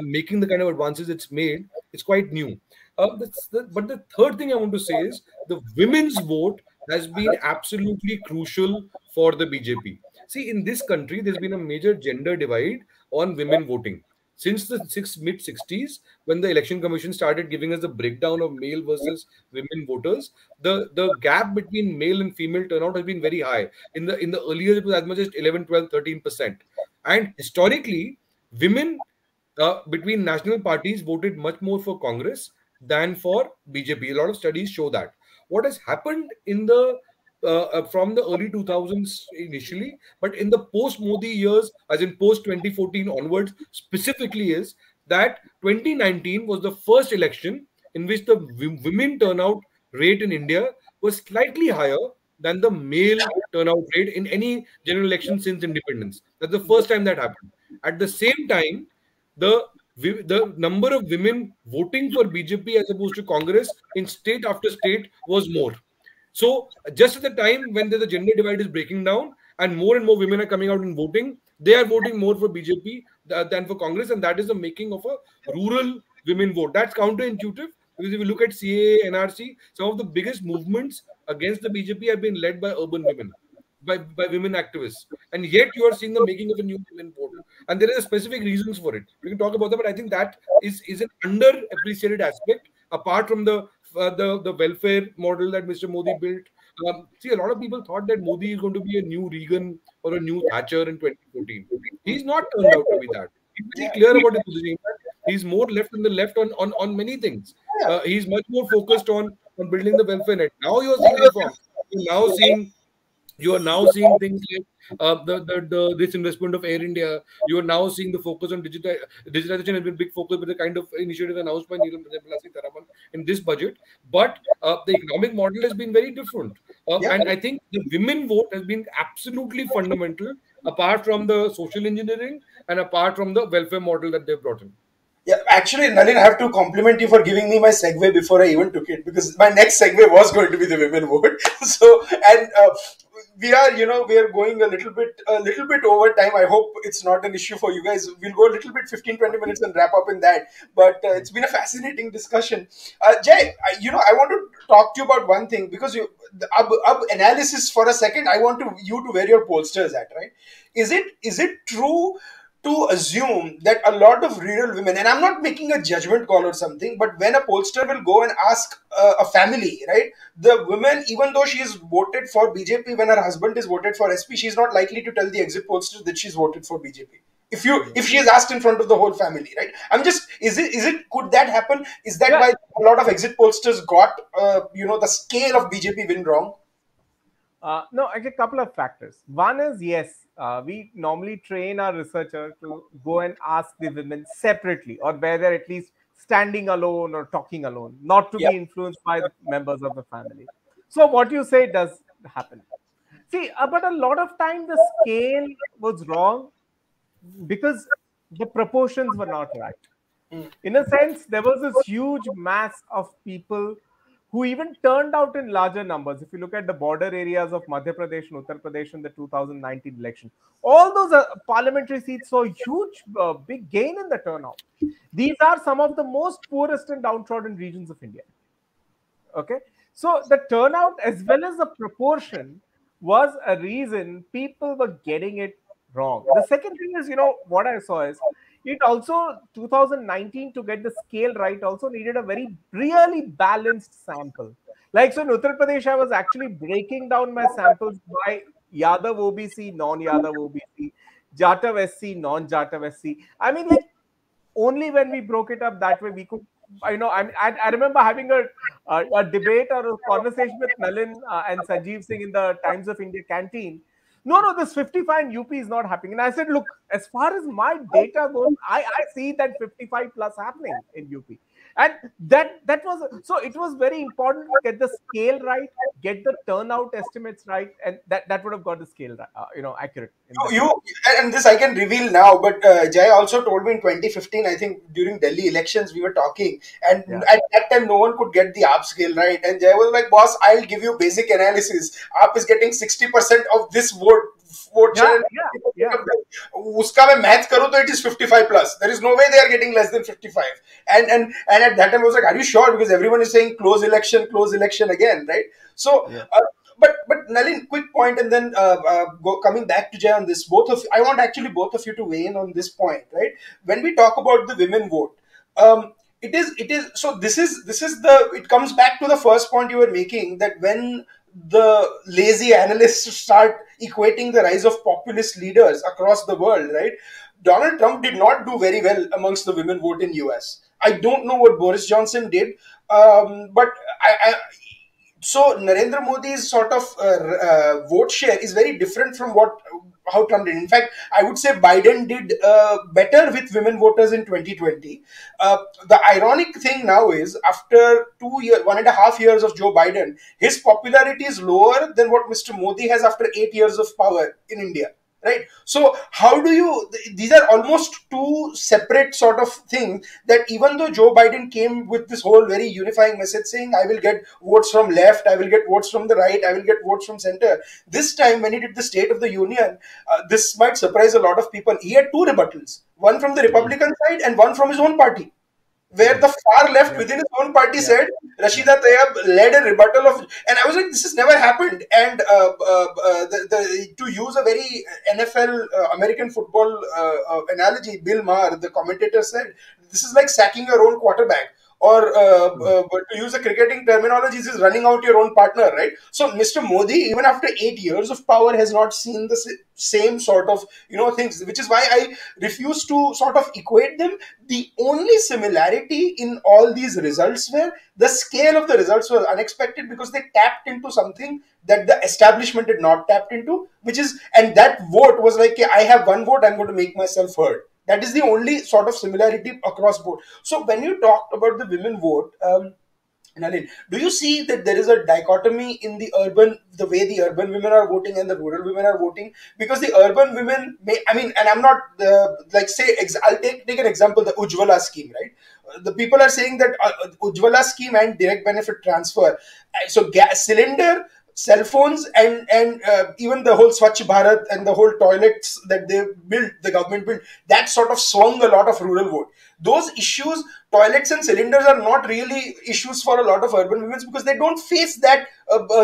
making the kind of advances it's made, it's quite new. But the third thing I want to say is the women's vote has been absolutely crucial for the BJP. See, in this country, there's been a major gender divide on women voting. Since the mid-60s, when the Election Commission started giving us the breakdown of male versus women voters, the gap between male and female turnout has been very high. In the earlier, it was as much as 11, 12, 13%. And historically, women between national parties voted much more for Congress than for BJP. A lot of studies show that. What has happened from the early 2000s initially, but in the post-Modi years, as in post-2014 onwards specifically, is that 2019 was the first election in which the women turnout rate in India was slightly higher than the male turnout rate in any general election since independence. That's the first time that happened. At the same time, the number of women voting for BJP as opposed to Congress in state after state was more. So just at the time when the gender divide is breaking down and more women are coming out and voting, they are voting more for BJP than for Congress. And that is the making of a rural women vote. That's counterintuitive, because if you look at CAA, NRC, some of the biggest movements against the BJP have been led by urban women, by women activists. And yet you are seeing the making of a new women vote. And there are specific reasons for it. We can talk about that, but I think that is an underappreciated aspect, apart from the welfare model that Mr. Modi built. See, a lot of people thought that Modi is going to be a new Reagan or a new Thatcher in 2014. He's not turned out to be that. He's very clear about his position. He's more left than the left on many things. He's much more focused on building the welfare net. Now you're seeing reform. You are now seeing things like this investment of Air India. You are now seeing the focus on digitalization has been big focus with the kind of initiative announced by Nirmala Sitharaman in this budget. But the economic model has been very different. And I think the women vote has been absolutely fundamental, apart from the social engineering and apart from the welfare model that they've brought in. Yeah, actually, Nalin, I have to compliment you for giving me my segue before I even took it, because my next segue was going to be the women vote. So, and we are going a little bit over time. I hope it's not an issue for you guys. We'll go a little bit 15-20 minutes and wrap up in that. But it's been a fascinating discussion. Jai, I want to talk to you about one thing, because you analysis for a second. I want you to wear your pollsters hat, right? Is it true to assume that a lot of rural women, and I'm not making a judgment call or something, but when a pollster will go and ask a family, right, the woman, even though she is voted for BJP, when her husband is voted for SP, she's not likely to tell the exit pollster that she's voted for BJP. If she is asked in front of the whole family, right? Could that happen? Is that why a lot of exit pollsters got, the scale of BJP win wrong? No, I get a couple of factors. One is, yes, we normally train our researcher to go and ask the women separately, or where they're at least standing alone or talking alone, not to be influenced by the members of the family. So what you say does happen. See, but a lot of time the scale was wrong because the proportions were not right. In a sense, there was this huge mass of people who even turned out in larger numbers. If you look at the border areas of Madhya Pradesh and Uttar Pradesh in the 2019 election, all those parliamentary seats saw huge, big gain in the turnout. These are some of the most poorest and downtrodden regions of India. Okay, so the turnout as well as the proportion was a reason people were getting it wrong. The second thing is, what I saw is, it also, 2019, to get the scale right, also needed a really balanced sample. Like, so in Uttar Pradesh, I was actually breaking down my samples by Yadav OBC, non-Yadav OBC, Jatav SC, non-Jatav SC. I mean, like, only when we broke it up that way, we could, I remember having a debate or a conversation with Nalin and Sanjeev Singh in the Times of India canteen. No, this 55 in UP is not happening. And I said, look, as far as my data goes, I see that 55 plus happening in UP. And that was, so it was very important to get the scale right, get the turnout estimates right, and that would have got the scale, accurate. And this I can reveal now, but Jai also told me in 2015, I think during Delhi elections, we were talking, and at that time, no one could get the AAP scale right. And Jai was like, boss, I'll give you basic analysis. AAP is getting 60% of this vote share. Uska main math karu, it is 55 plus. There is no way they are getting less than 55. And at that time, I was like, are you sure? Because everyone is saying close election again, right? So, but Nalin, quick point, and then coming back to Jai on this, I want actually both of you to weigh in on this point, right? When we talk about the women vote, it comes back to the first point you were making, that when the lazy analysts start equating the rise of populist leaders across the world, right? Donald Trump did not do very well amongst the women vote in US. I don't know what Boris Johnson did, so Narendra Modi's sort of vote share is very different from how Trump did. In fact, I would say Biden did better with women voters in 2020. The ironic thing now is, after 1.5 years of Joe Biden, his popularity is lower than what Mr. Modi has after 8 years of power in India. right? So how do you, these are almost two separate sort of things, that even though Joe Biden came with this whole very unifying message saying, I will get votes from left, I will get votes from the right, I will get votes from center. This time when he did the State of the Union, this might surprise a lot of people. He had two rebuttals, one from the Republican side and one from his own party, where the far left within his own party said, Rashida Tayyab led a rebuttal of, and I was like, this has never happened. And to use a very NFL, American football analogy, Bill Maher, the commentator, said, this is like sacking your own quarterback. Or to use a cricketing terminology, this is running out your own partner, right? So Mr. Modi, even after 8 years of power, has not seen the same sort of, you know, things, which is why I refuse to sort of equate them. The only similarity in all these results were the scale of the results was unexpected, because they tapped into something that the establishment did not tap into, which is, and that vote was like, I have one vote, I'm going to make myself heard. That is the only sort of similarity across board. So when you talked about the women vote, Nalin, do you see that there is a dichotomy in the urban, the way the urban women are voting and the rural women are voting? Because the urban women may, I mean, and I'm not like say, I'll take an example, the Ujjwala scheme, right? The people are saying that Ujjwala scheme and direct benefit transfer. So gas cylinder, cell phones and even the whole Swachh Bharat and the whole toilets that they built, the government built, that sort of swung a lot of rural vote. Those issues, toilets and cylinders, are not really issues for a lot of urban women, because they don't face that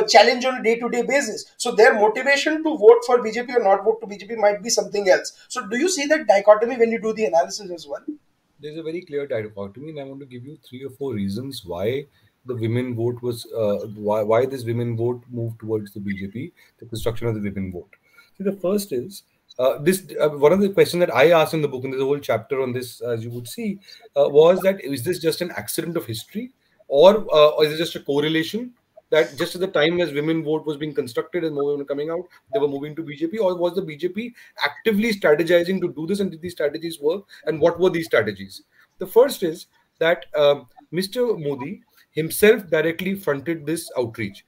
challenge on a day-to-day basis. So their motivation to vote for BJP or not vote to BJP might be something else. So do you see that dichotomy when you do the analysis as well? There's a very clear dichotomy, and I want to give you 3 or 4 reasons why the women vote was, why this women vote moved towards the BJP, the construction of the women vote. So the first is, one of the questions that I asked in the book, and there's a whole chapter on this, as you would see, was that, is this just an accident of history? Or is it just a correlation that just at the time as women vote was being constructed and more women coming out, they were moving to BJP? Or was the BJP actively strategizing to do this, and did these strategies work? And what were these strategies? The first is that Mr. Modi himself directly fronted this outreach.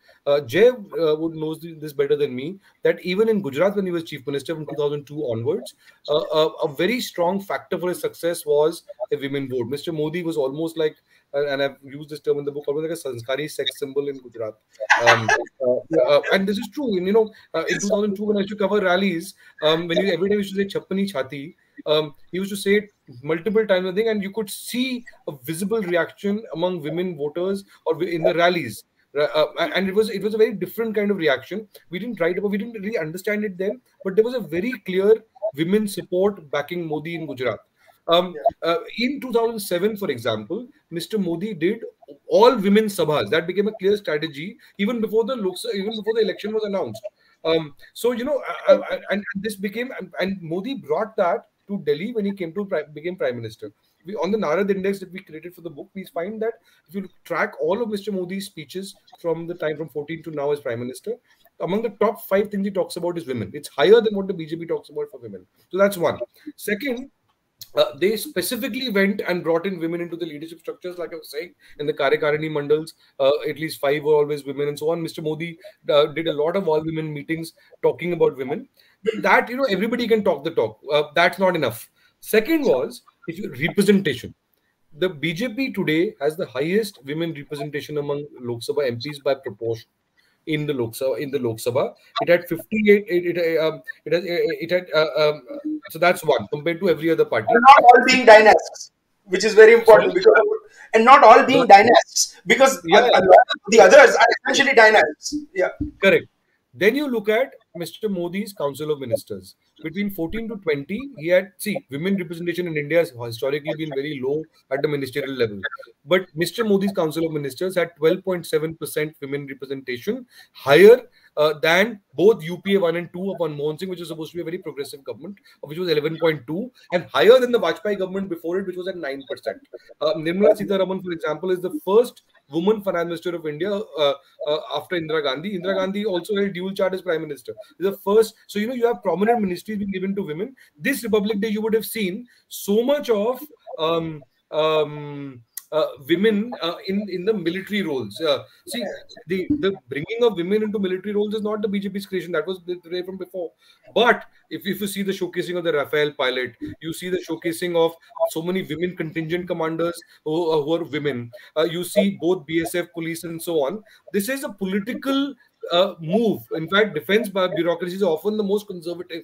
Jai would know this better than me, that even in Gujarat, when he was chief minister from 2002 onwards, a very strong factor for his success was a women vote. Mr. Modi was almost like, and I've used this term in the book, almost like a sanskari sex symbol in Gujarat. And this is true. And, you know, in 2002, when I used to cover rallies, every time you should say "Chhappani Chhati," he used to say it multiple times, I think, and you could see a visible reaction among women voters or in the rallies. And it was a very different kind of reaction. We didn't write about, we didn't really understand it then, but there was a very clear women support backing Modi in Gujarat. In 2007, for example, Mr. Modi did all women sabhas. That became a clear strategy even before the election was announced. So, you know, and Modi brought that to Delhi when he came to became prime minister. On the Narad Index that we created for the book, we find that if you track all of Mr. Modi's speeches from the time from 14 to now as prime minister, among the top 5 things he talks about is women. It's higher than what the BJP talks about for women. So that's one. Second, they specifically went and brought in women into the leadership structures, like I was saying, in the Karyakarani mandals, at least 5 were always women and so on. Mr. Modi did a lot of all-women meetings talking about women. That, you know, everybody can talk the talk. That's not enough. Second was, if you representation. The BJP today has the highest women representation among Lok Sabha MPs by proportion. In the Lok Sabha, it had 58. So that's one compared to every other party. And not all being dynasts, which is very important, because the others are essentially dynasts. Yeah, correct. Then you look at Mr. Modi's Council of Ministers. Between 14 to 20, he had, women representation in India has historically been very low at the ministerial level. But Mr. Modi's Council of Ministers had 12.7% women representation, higher than both UPA 1 and 2 upon Mohan Singh, which was supposed to be a very progressive government, which was 11.2, and higher than the Vajpayee government before it, which was at 9%. Nirmala Sitharaman, for example, is the first woman finance minister of India after Indira Gandhi. Indira Gandhi also had a dual charge as prime minister. The first, so you know, you have prominent ministries being given to women. This Republic Day, you would have seen so much of women in the military roles. See, the bringing of women into military roles is not the BJP's creation. That was there from before. But if you see the showcasing of the Rafale pilot, you see the showcasing of so many women contingent commanders who are women. You see both BSF, police, and so on. This is a political move. In fact, defense by bureaucracy is often the most conservative.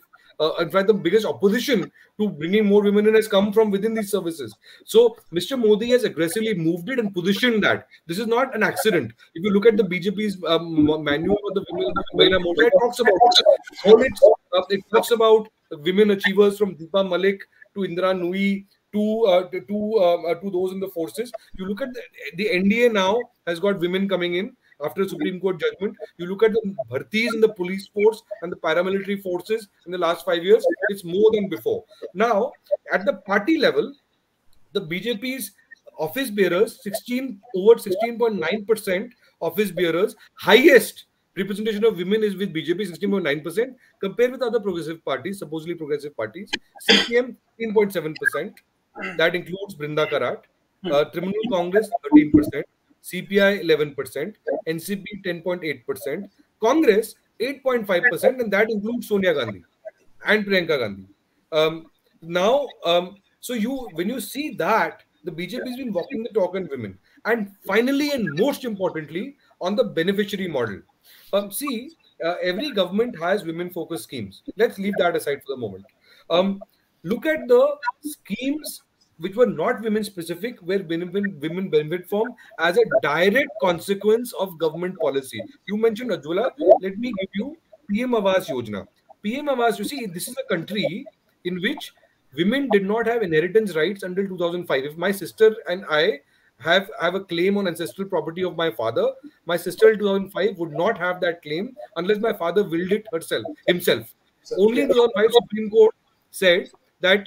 In fact, the biggest opposition to bringing more women in has come from within these services. So, Mr. Modi has aggressively moved it and positioned that. This is not an accident. If you look at the BJP's manual of the Women Modi, it talks about women achievers from Deepa Malik to Indra Nooyi to those in the forces. You look at the NDA now has got women coming in. After the Supreme Court judgment, you look at the bhartis in the police force and the paramilitary forces in the last 5 years, it's more than before. Now, at the party level, the BJP's office bearers, over 16.9% office bearers, highest representation of women is with BJP, 16.9%, compared with other progressive parties, supposedly progressive parties, CPM 16.7%, that includes Brinda Karat, Trinamool Congress 13%, CPI 11%, NCP 10.8%, Congress 8.5%, and that includes Sonia Gandhi and Priyanka Gandhi. When you see that, the BJP has been walking the talk on women. And finally, and most importantly, on the beneficiary model. Every government has women-focused schemes. Let's leave that aside for the moment. Look at the schemes which were not women-specific, where women benefit from as a direct consequence of government policy. You mentioned Ajwala. Let me give you PM Awas Yojana. PM Awas, you see, this is a country in which women did not have inheritance rights until 2005. If my sister and I have a claim on ancestral property of my father, my sister in 2005 would not have that claim unless my father willed it himself. Only in 2005, Supreme Court said that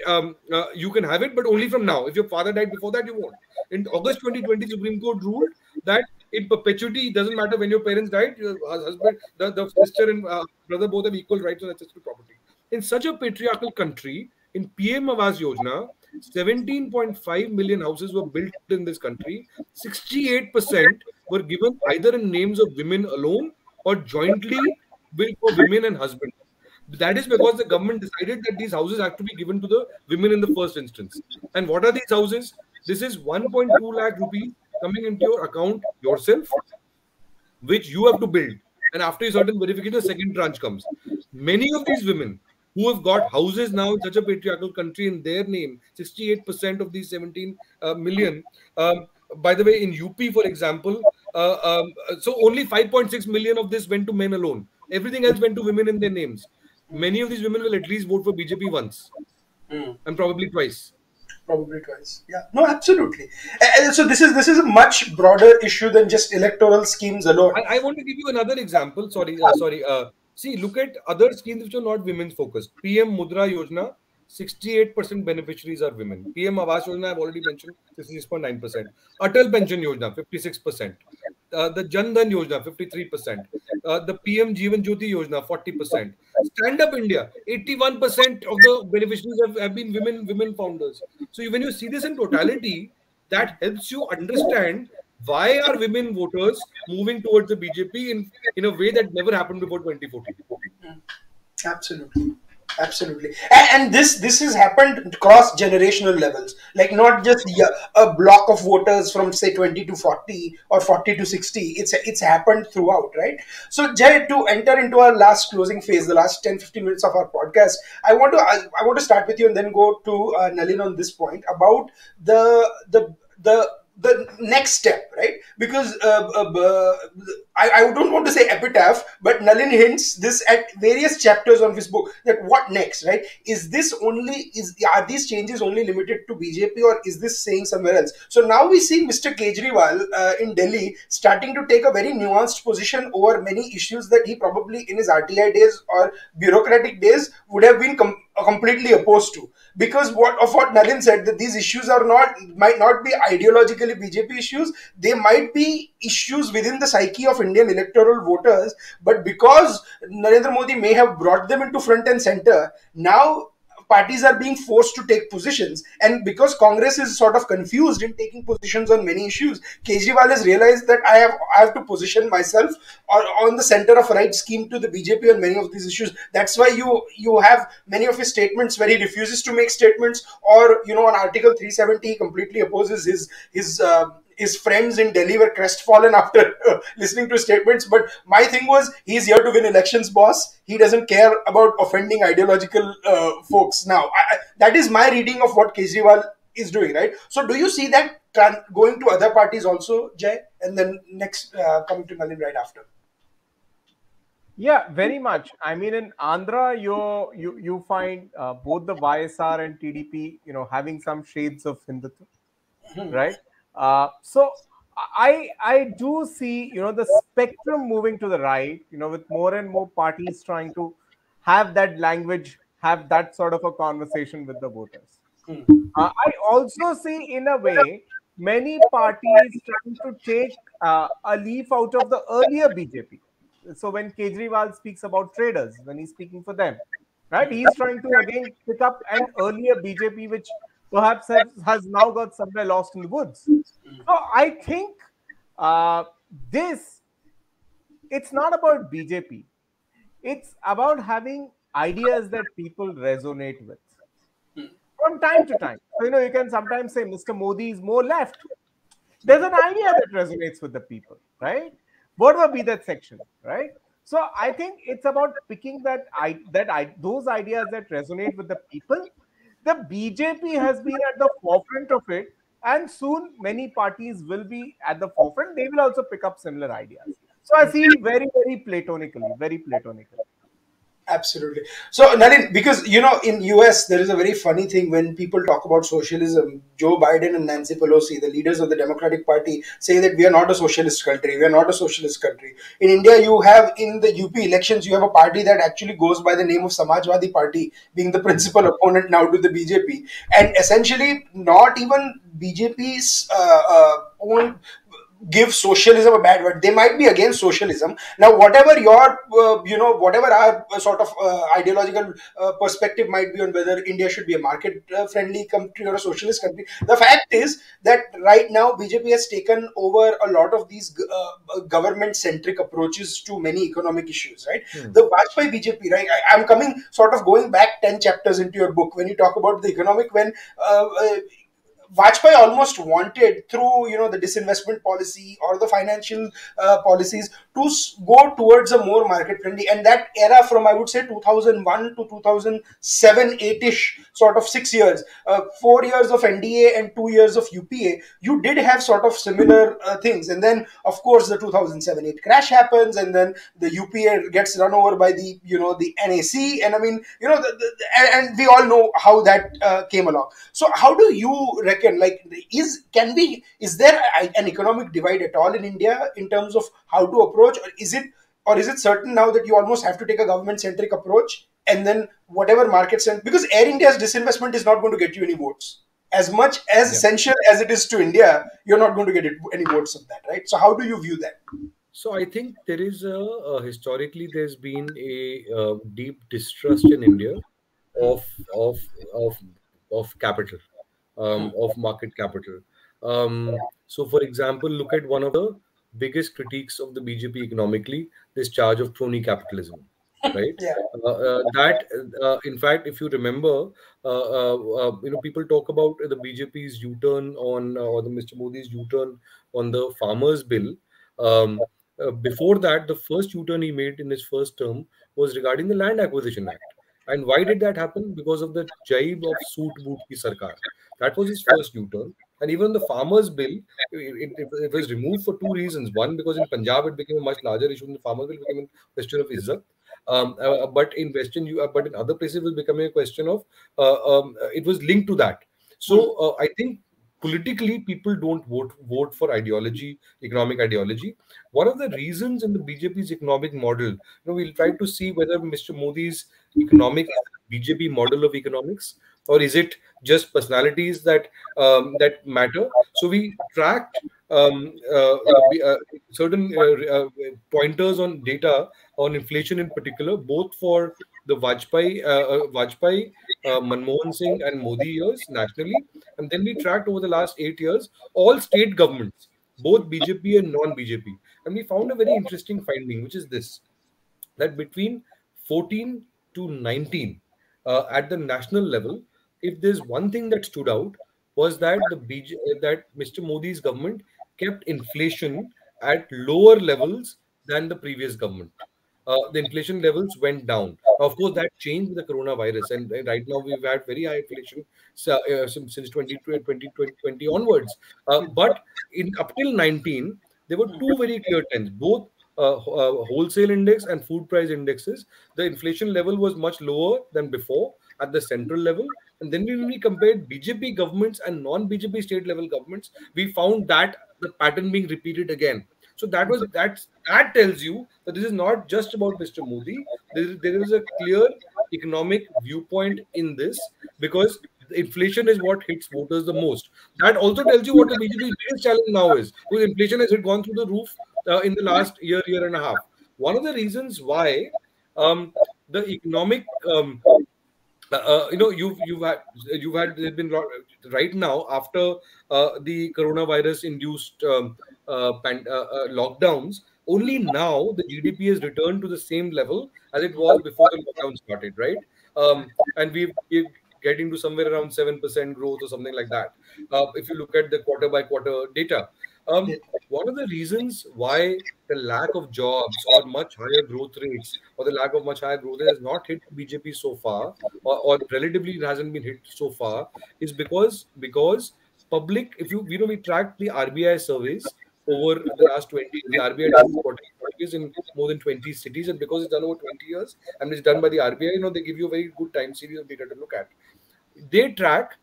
you can have it, but only from now. If your father died before that, you won't. In August 2020, Supreme Court ruled that in perpetuity, it doesn't matter when your parents died, your husband, the sister and brother both have equal rights on ancestral property. In such a patriarchal country, in PM Awas Yojana, 17.5 million houses were built in this country. 68% were given either in names of women alone or jointly built for women and husbands. That is because the government decided that these houses have to be given to the women in the first instance. And what are these houses? This is 1.2 lakh rupees coming into your account yourself, which you have to build. And after a certain verification, the second tranche comes. Many of these women who have got houses now in such a patriarchal country in their name, 68% of these 17 million. By the way, in UP, for example, only 5.6 million of this went to men alone. Everything else went to women in their names. Many of these women will at least vote for BJP once and probably twice. Probably twice. Yeah. No, absolutely. And so this is a much broader issue than just electoral schemes alone. I want to give you another example. See, look at other schemes which are not women's focused. PM Mudra Yojana, 68% beneficiaries are women. PM Awas Yojana, I've already mentioned, 66.9%. Atal Pension Yojana, 56%. The Jan Dhan Yojana, 53%. The PM Jeevan Jyoti Yojana, 40%. Stand Up India, 81% of the beneficiaries have been women founders. So when you see this in totality, that helps you understand why are women voters moving towards the BJP in a way that never happened before 2014. Absolutely. Absolutely. And this has happened across generational levels, like not just a block of voters from say 20 to 40 or 40 to 60. It's happened throughout, right? So Jai, to enter into our last closing phase, the last 10-15 minutes of our podcast, I want to start with you and then go to Nalin on this point about the next step, right? Because I don't want to say epitaph, but Nalin hints this at various chapters on his book, that what next, right? Are these changes only limited to BJP, or is this saying somewhere else? So now we see Mr. Kejriwal in Delhi starting to take a very nuanced position over many issues that he probably in his RTI days or bureaucratic days would have been completely opposed to. Because what Nalin said, that these issues might not be ideologically BJP issues. They might be issues within the psyche of Indian electoral voters. But because Narendra Modi may have brought them into front and center, now parties are being forced to take positions, and because Congress is sort of confused in taking positions on many issues, Kejriwal has realized that I have to position myself on the center of right scheme to the BJP on many of these issues. That's why you have many of his statements where he refuses to make statements, or on Article 370 he completely opposes his friends in Delhi were crestfallen after listening to statements. But my thing was, he's here to win elections, boss. He doesn't care about offending ideological folks. Now, that is my reading of what Kejriwal is doing, right? So do you see that going to other parties also, Jai? And then next, coming to Nalin right after. Yeah, very much. I mean, in Andhra, you find both the YSR and TDP, having some shades of Hindutva, right? So I do see, the spectrum moving to the right, with more and more parties trying to have that language, have that sort of a conversation with the voters. I also see, in a way, many parties trying to take a leaf out of the earlier BJP. So when Kejriwal speaks about traders, when he's speaking for them, right, he's trying to again pick up an earlier BJP, which perhaps has now got somewhere lost in the woods. So I think it's not about BJP. It's about having ideas that people resonate with from time to time. So, you can sometimes say Mr. Modi is more left. There's an idea that resonates with the people, right? Whatever be that section, right? So I think it's about picking those ideas that resonate with the people. The BJP has been at the forefront of it, and soon many parties will be at the forefront. They will also pick up similar ideas. So I see very, very platonically, very platonically. Absolutely. So Nalin, because in US there is a very funny thing when people talk about socialism. Joe Biden and Nancy Pelosi, the leaders of the Democratic Party, say that we are not a socialist country. We are not a socialist country. In India, you have in the UP elections, you have a party that actually goes by the name of Samajwadi Party, being the principal opponent now to the BJP, and essentially not even BJP's own. Give socialism a bad word. They might be against socialism. Now, whatever your, whatever our sort of ideological perspective might be on whether India should be a market-friendly country or a socialist country, the fact is that right now BJP has taken over a lot of these government-centric approaches to many economic issues, right? The Vajpayee BJP, right? I'm going back 10 chapters into your book when you talk about the economic, when Vajpayee almost wanted, through the disinvestment policy or the financial policies, to go towards a more market-friendly. And that era from, I would say, 2001 to 2007, 8-ish, sort of 6 years, 4 years of NDA and 2 years of UPA, you did have sort of similar things. And then, of course, the 2007-8 crash happens, and then the UPA gets run over by the, the NAC. And I mean, and we all know how that came along. So how do you reconcile? Is there an economic divide at all in India in terms of how to approach, or is it certain now that you almost have to take a government-centric approach, and then whatever markets, because Air India's disinvestment is not going to get you any votes, as much as essential as it is to India, you're not going to get any votes of that, right? So how do you view that? So I think there is historically there's been a deep distrust in India of capital. Of market capital. So, for example, look at one of the biggest critiques of the BJP economically, this charge of crony capitalism, right? In fact, if you remember, people talk about the BJP's U-turn on, or the Mr. Modi's U-turn on the farmers' bill. Before that, the first U-turn he made in his first term was regarding the Land Acquisition Act. And why did that happen? Because of the jibe of suit boot ki sarkar. That was his first U-turn. And even the farmers' bill, it was removed for two reasons. One, because in Punjab it became a much larger issue, and the farmers' bill became a question of izzat. But in other places it was becoming a question of. It was linked to that. So I think politically people don't vote for ideology, economic ideology. One of the reasons in the BJP's economic model, we'll try to see whether Mr. Modi's economic BJP model of economics, or is it just personalities that matter? So we tracked certain pointers on data on inflation in particular, both for the Vajpayee, Manmohan Singh and Modi years nationally. And then we tracked over the last 8 years, all state governments, both BJP and non-BJP. And we found a very interesting finding, which is this, that between 14 to 19 at the national level, if there's one thing that stood out was that Mr. Modi's government kept inflation at lower levels than the previous government. The inflation levels went down. Of course, that changed with the coronavirus. And right now, we've had very high inflation since 2020 onwards. But up till 19, there were two very clear trends, both wholesale index and food price indexes. The inflation level was much lower than before at the central level. And then when we compared BJP governments and non-BJP state level governments, we found that the pattern being repeated again. So that tells you that this is not just about Mr. Modi. There is a clear economic viewpoint in this, because inflation is what hits voters the most. That also tells you what the BJP's biggest challenge now is, because inflation has gone through the roof in the last year and a half. One of the reasons why the economic right now, after the coronavirus induced lockdowns, only now the GDP has returned to the same level as it was before the lockdown started, right? And we're getting to somewhere around 7% growth or something like that, if you look at the quarter by quarter data. One of the reasons why the lack of jobs or much higher growth rates or the lack of much higher growth has not hit BJP so far, or relatively it hasn't been hit so far, is because public, we tracked the RBI surveys over the last 20, the RBI surveys in more than 20 cities, and because it's done over 20 years and it's done by the RBI, they give you a very good time series of data to look at. They track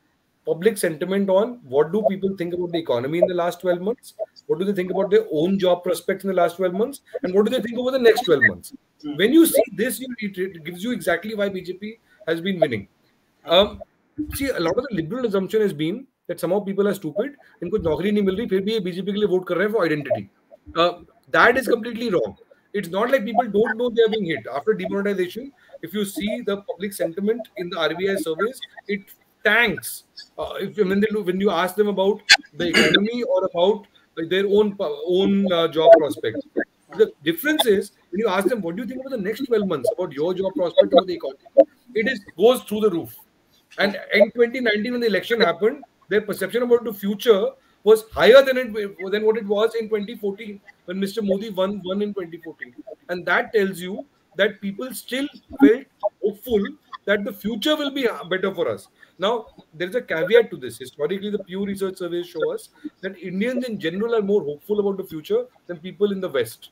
public sentiment on what do people think about the economy in the last 12 months, what do they think about their own job prospects in the last 12 months, and what do they think over the next 12 months. When you see this, it gives you exactly why BJP has been winning. See, a lot of the liberal assumption has been that somehow people are stupid, inko naukri nahi mil rahi, phir bhi ye BJP ke liye vote kar rahe hain for identity. That is completely wrong. It's not like people don't know they are being hit. After demonetization, if you see the public sentiment in the RBI surveys, it tanks. When you ask them about the economy or about their own job prospects, the difference is when you ask them, what do you think about the next 12 months, about your job prospect or the economy, it goes through the roof. And in 2019, when the election happened, their perception about the future was higher than what it was in 2014, when Mr. Modi won in 2014. And that tells you that people still felt hopeful that the future will be better for us. Now, there's a caveat to this. Historically, the Pew Research surveys show us that Indians in general are more hopeful about the future than people in the West.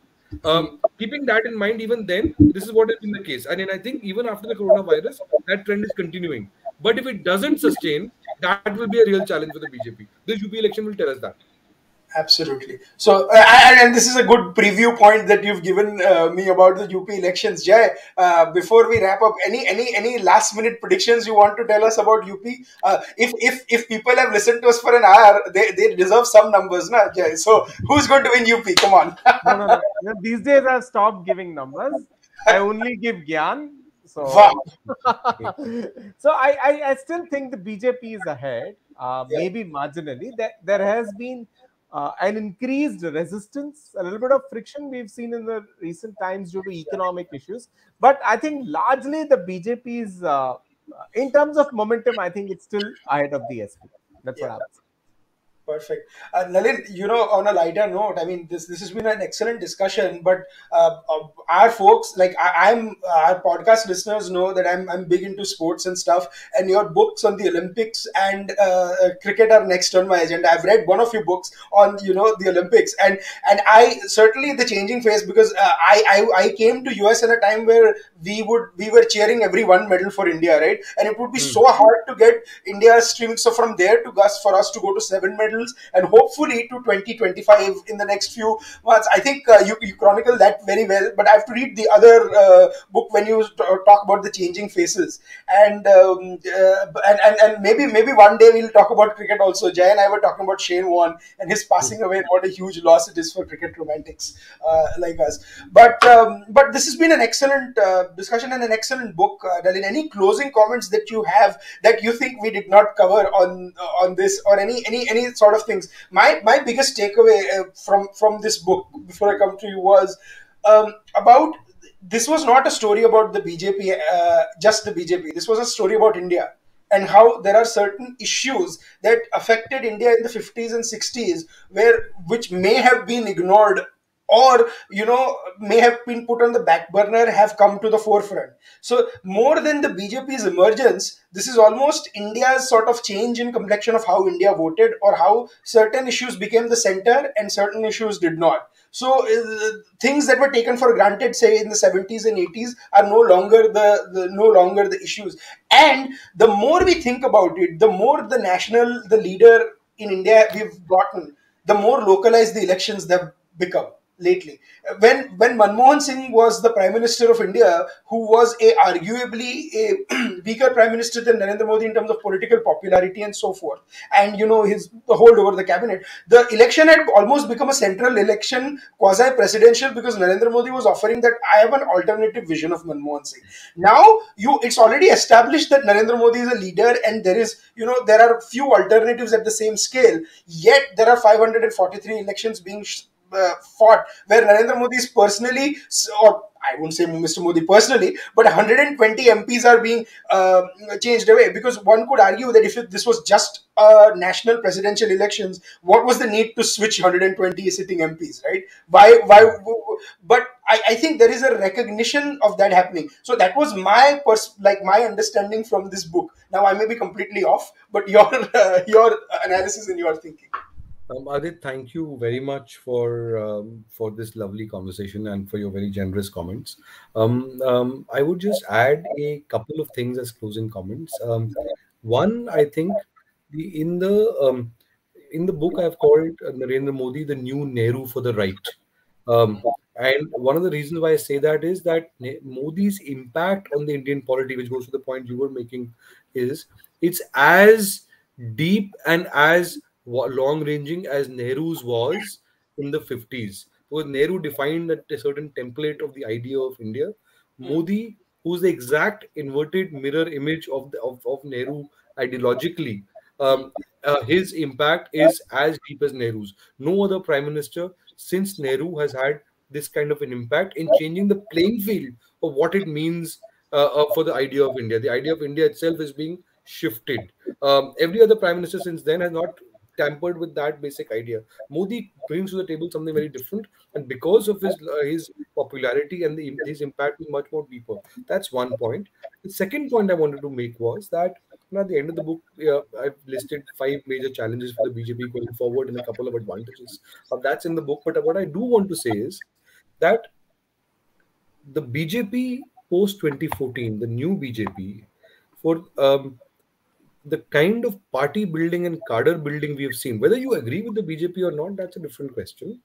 Keeping that in mind, even then, this is what has been the case. And I think even after the coronavirus, that trend is continuing. But if it doesn't sustain, that will be a real challenge for the BJP. This UP election will tell us that. Absolutely. So, and this is a good preview point that you've given me about the UP elections. Jai, before we wrap up, any last minute predictions you want to tell us about UP? If people have listened to us for an hour, they deserve some numbers, na, Jai? So, who's going to win UP? Come on. No. These days, I've stopped giving numbers. I only give Gyan. So, wow. So I still think the BJP is ahead, maybe marginally. There has been an increased resistance, a little bit of friction we've seen in the recent times due to economic issues. But I think largely the BJP's, in terms of momentum, I think it's still ahead of the SP. That's what happens. Perfect. Nalin, on a lighter note, I mean, this has been an excellent discussion, but our folks, like our podcast listeners know that I'm big into sports and stuff, and your books on the Olympics and cricket are next on my agenda. I've read one of your books on, the Olympics, and I certainly the changing phase, because I came to US at a time where we were cheering every one medal for India, right? And it would be so hard to get India's streaming. So from there to us, for us to go to 7 medals, channels, and hopefully to 2025 in the next few months. I think you chronicle that very well, but I have to read the other book when you talk about the changing faces, and maybe one day we'll talk about cricket also. Jai and I were talking about Shane Warne and his passing away, and what a huge loss it is for cricket romantics like us. But this has been an excellent discussion and an excellent book. Nalin, any closing comments that you have that you think we did not cover on this, or any sort of things? My biggest takeaway from this book, before I come to you, was about this was not a story about the BJP, just the BJP. This was a story about India, and how there are certain issues that affected India in the 50s and 60s, which may have been ignored, or may have been put on the back burner, have come to the forefront. So more than the BJP's emergence, this is almost India's sort of change in complexion of how India voted, or how certain issues became the center and certain issues did not. So things that were taken for granted, say in the 70s and 80s, are no longer the issues. And the more we think about it, the more the leader in India we've gotten, the more localized the elections they've become. Lately, when Manmohan Singh was the Prime Minister of India, who was arguably a weaker Prime Minister than Narendra Modi in terms of political popularity and so forth, and his hold over the cabinet, the election had almost become a central election, quasi-presidential, because Narendra Modi was offering that I have an alternative vision of Manmohan Singh. Now it's already established that Narendra Modi is a leader, and there are few alternatives at the same scale. Yet there are 543 elections being fought, where Narendra Modi is personally, or I won't say Mr. Modi personally, but 120 MPs are being changed away. Because one could argue that if this was just national presidential elections, what was the need to switch 120 sitting MPs, right? Why? But I think there is a recognition of that happening. So that was my understanding from this book. Now I may be completely off, but your analysis and your thinking. Adit, thank you very much for this lovely conversation and for your very generous comments. I would just add a couple of things as closing comments. One, I think in the book I've called Narendra Modi the new Nehru for the right. And one of the reasons why I say that is that Modi's impact on the Indian polity, which goes to the point you were making, is it's as deep and as long-ranging as Nehru's was in the 50s. So Nehru defined a certain template of the idea of India. Modi, who's the exact inverted mirror image of Nehru ideologically, his impact is as deep as Nehru's. No other prime minister since Nehru has had this kind of an impact in changing the playing field of what it means for the idea of India. The idea of India itself is being shifted. Every other prime minister since then has not tampered with that basic idea. Modi brings to the table something very different, and because of his popularity and his impact is much more deeper. That's one point. The second point I wanted to make was that at the end of the book, I've listed 5 major challenges for the BJP going forward and a couple of advantages. That's in the book. But what I do want to say is that the BJP post-2014, the new BJP, for the kind of party building and cadre building we have seen, whether you agree with the BJP or not, that's a different question.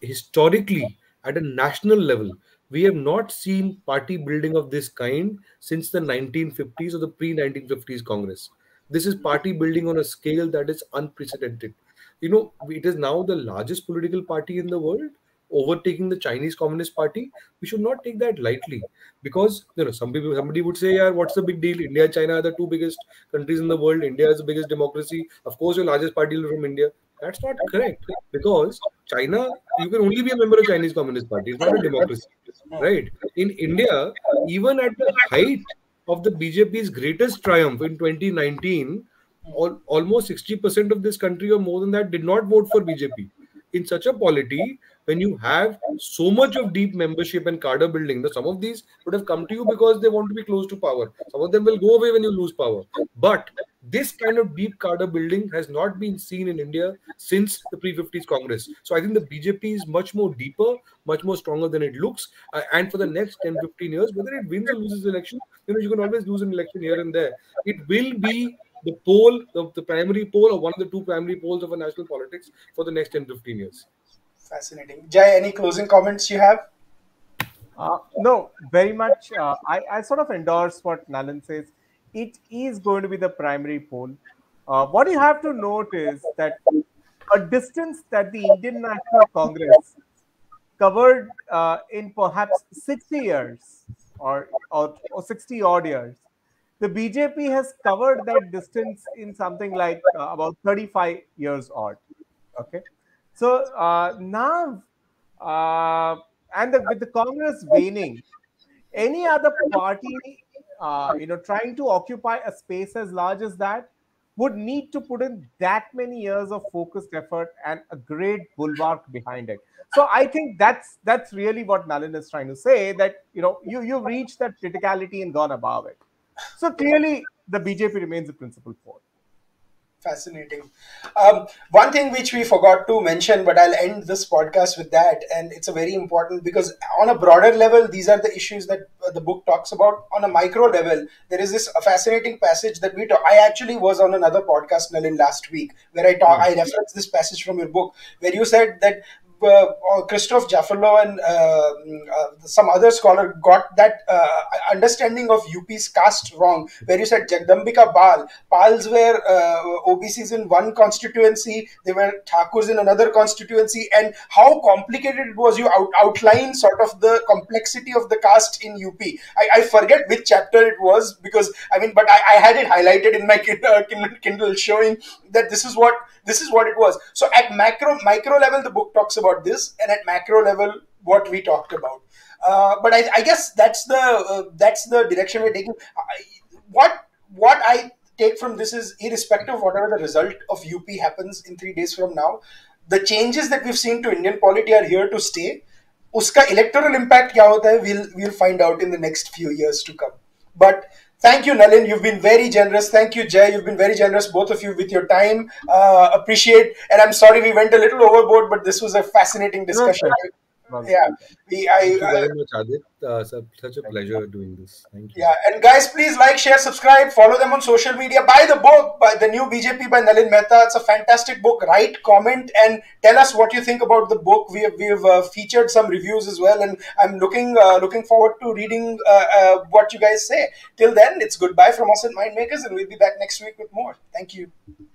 Historically, at a national level, we have not seen party building of this kind since the 1950s or the pre-1950s Congress. This is party building on a scale that is unprecedented. It is now the largest political party in the world, overtaking the Chinese Communist Party. We should not take that lightly, because somebody would say, yeah, what's the big deal? India and China are the 2 biggest countries in the world. India is the biggest democracy. Of course, your largest party is from India. That's not correct, because China, you can only be a member of Chinese Communist Party. It's not a democracy, right? In India, even at the height of the BJP's greatest triumph in 2019, almost 60% of this country, or more than that, did not vote for BJP. In such a polity, when you have so much of deep membership and cadre building, some of these would have come to you because they want to be close to power. Some of them will go away when you lose power. But this kind of deep cadre building has not been seen in India since the pre-50s Congress. So I think the BJP is much more deeper, much more stronger than it looks. And for the next 10-15 years, whether it wins or loses election, you can always lose an election here and there. It will be the poll, the primary poll or one of the two primary polls of our national politics for the next 10-15 years. Fascinating. Jai, any closing comments you have? No, very much. I sort of endorse what Nalin says. It is going to be the primary poll. What you have to note is that a distance that the Indian National Congress covered in perhaps 60 years or 60 odd years, the BJP has covered that distance in something like about 35 years odd. Okay, so now with the Congress waning, any other party trying to occupy a space as large as that would need to put in that many years of focused effort and a great bulwark behind it. So I think that's really what Nalin is trying to say, that you've reached that criticality and gone above it. So clearly the BJP remains the principal force. Fascinating. One thing which we forgot to mention, but I'll end this podcast with that, and it's a very important, because on a broader level, these are the issues that the book talks about. On a micro level, there is this fascinating passage that we talk. I actually was on another podcast, Nalin, last week, where I referenced this passage from your book, where you said that Christoph Jafferlo and some other scholar got that understanding of UP's caste wrong, where you said Jagdambika Pals were OBCs in one constituency, they were Thakurs in another constituency, and how complicated it was. You outline sort of the complexity of the caste in UP. I forget which chapter it was, because but I had it highlighted in my Kindle, showing that this is what it was. So at micro level, the book talks about this, and at macro level, what we talked about. But I guess that's the direction we're taking. What I take from this is, irrespective of whatever the result of UP happens in 3 days from now, the changes that we've seen to Indian polity are here to stay. Uska electoral impact kya hota hai, we'll find out in the next few years to come. But thank you, Nalin. You've been very generous. Thank you, Jai. You've been very generous, both of you, with your time. Appreciate. And I'm sorry we went a little overboard, but this was a fascinating discussion. No, yeah. Thank you very much, Adit. Such a pleasure doing this. Thank you. Yeah. And guys, please like, share, subscribe, follow them on social media. Buy the book, by The New BJP by Nalin Mehta. It's a fantastic book. Write, comment, and tell us what you think about the book. We've featured some reviews as well, and I'm looking forward to reading what you guys say. Till then, it's goodbye from us at Mindmakers, and we'll be back next week with more. Thank you.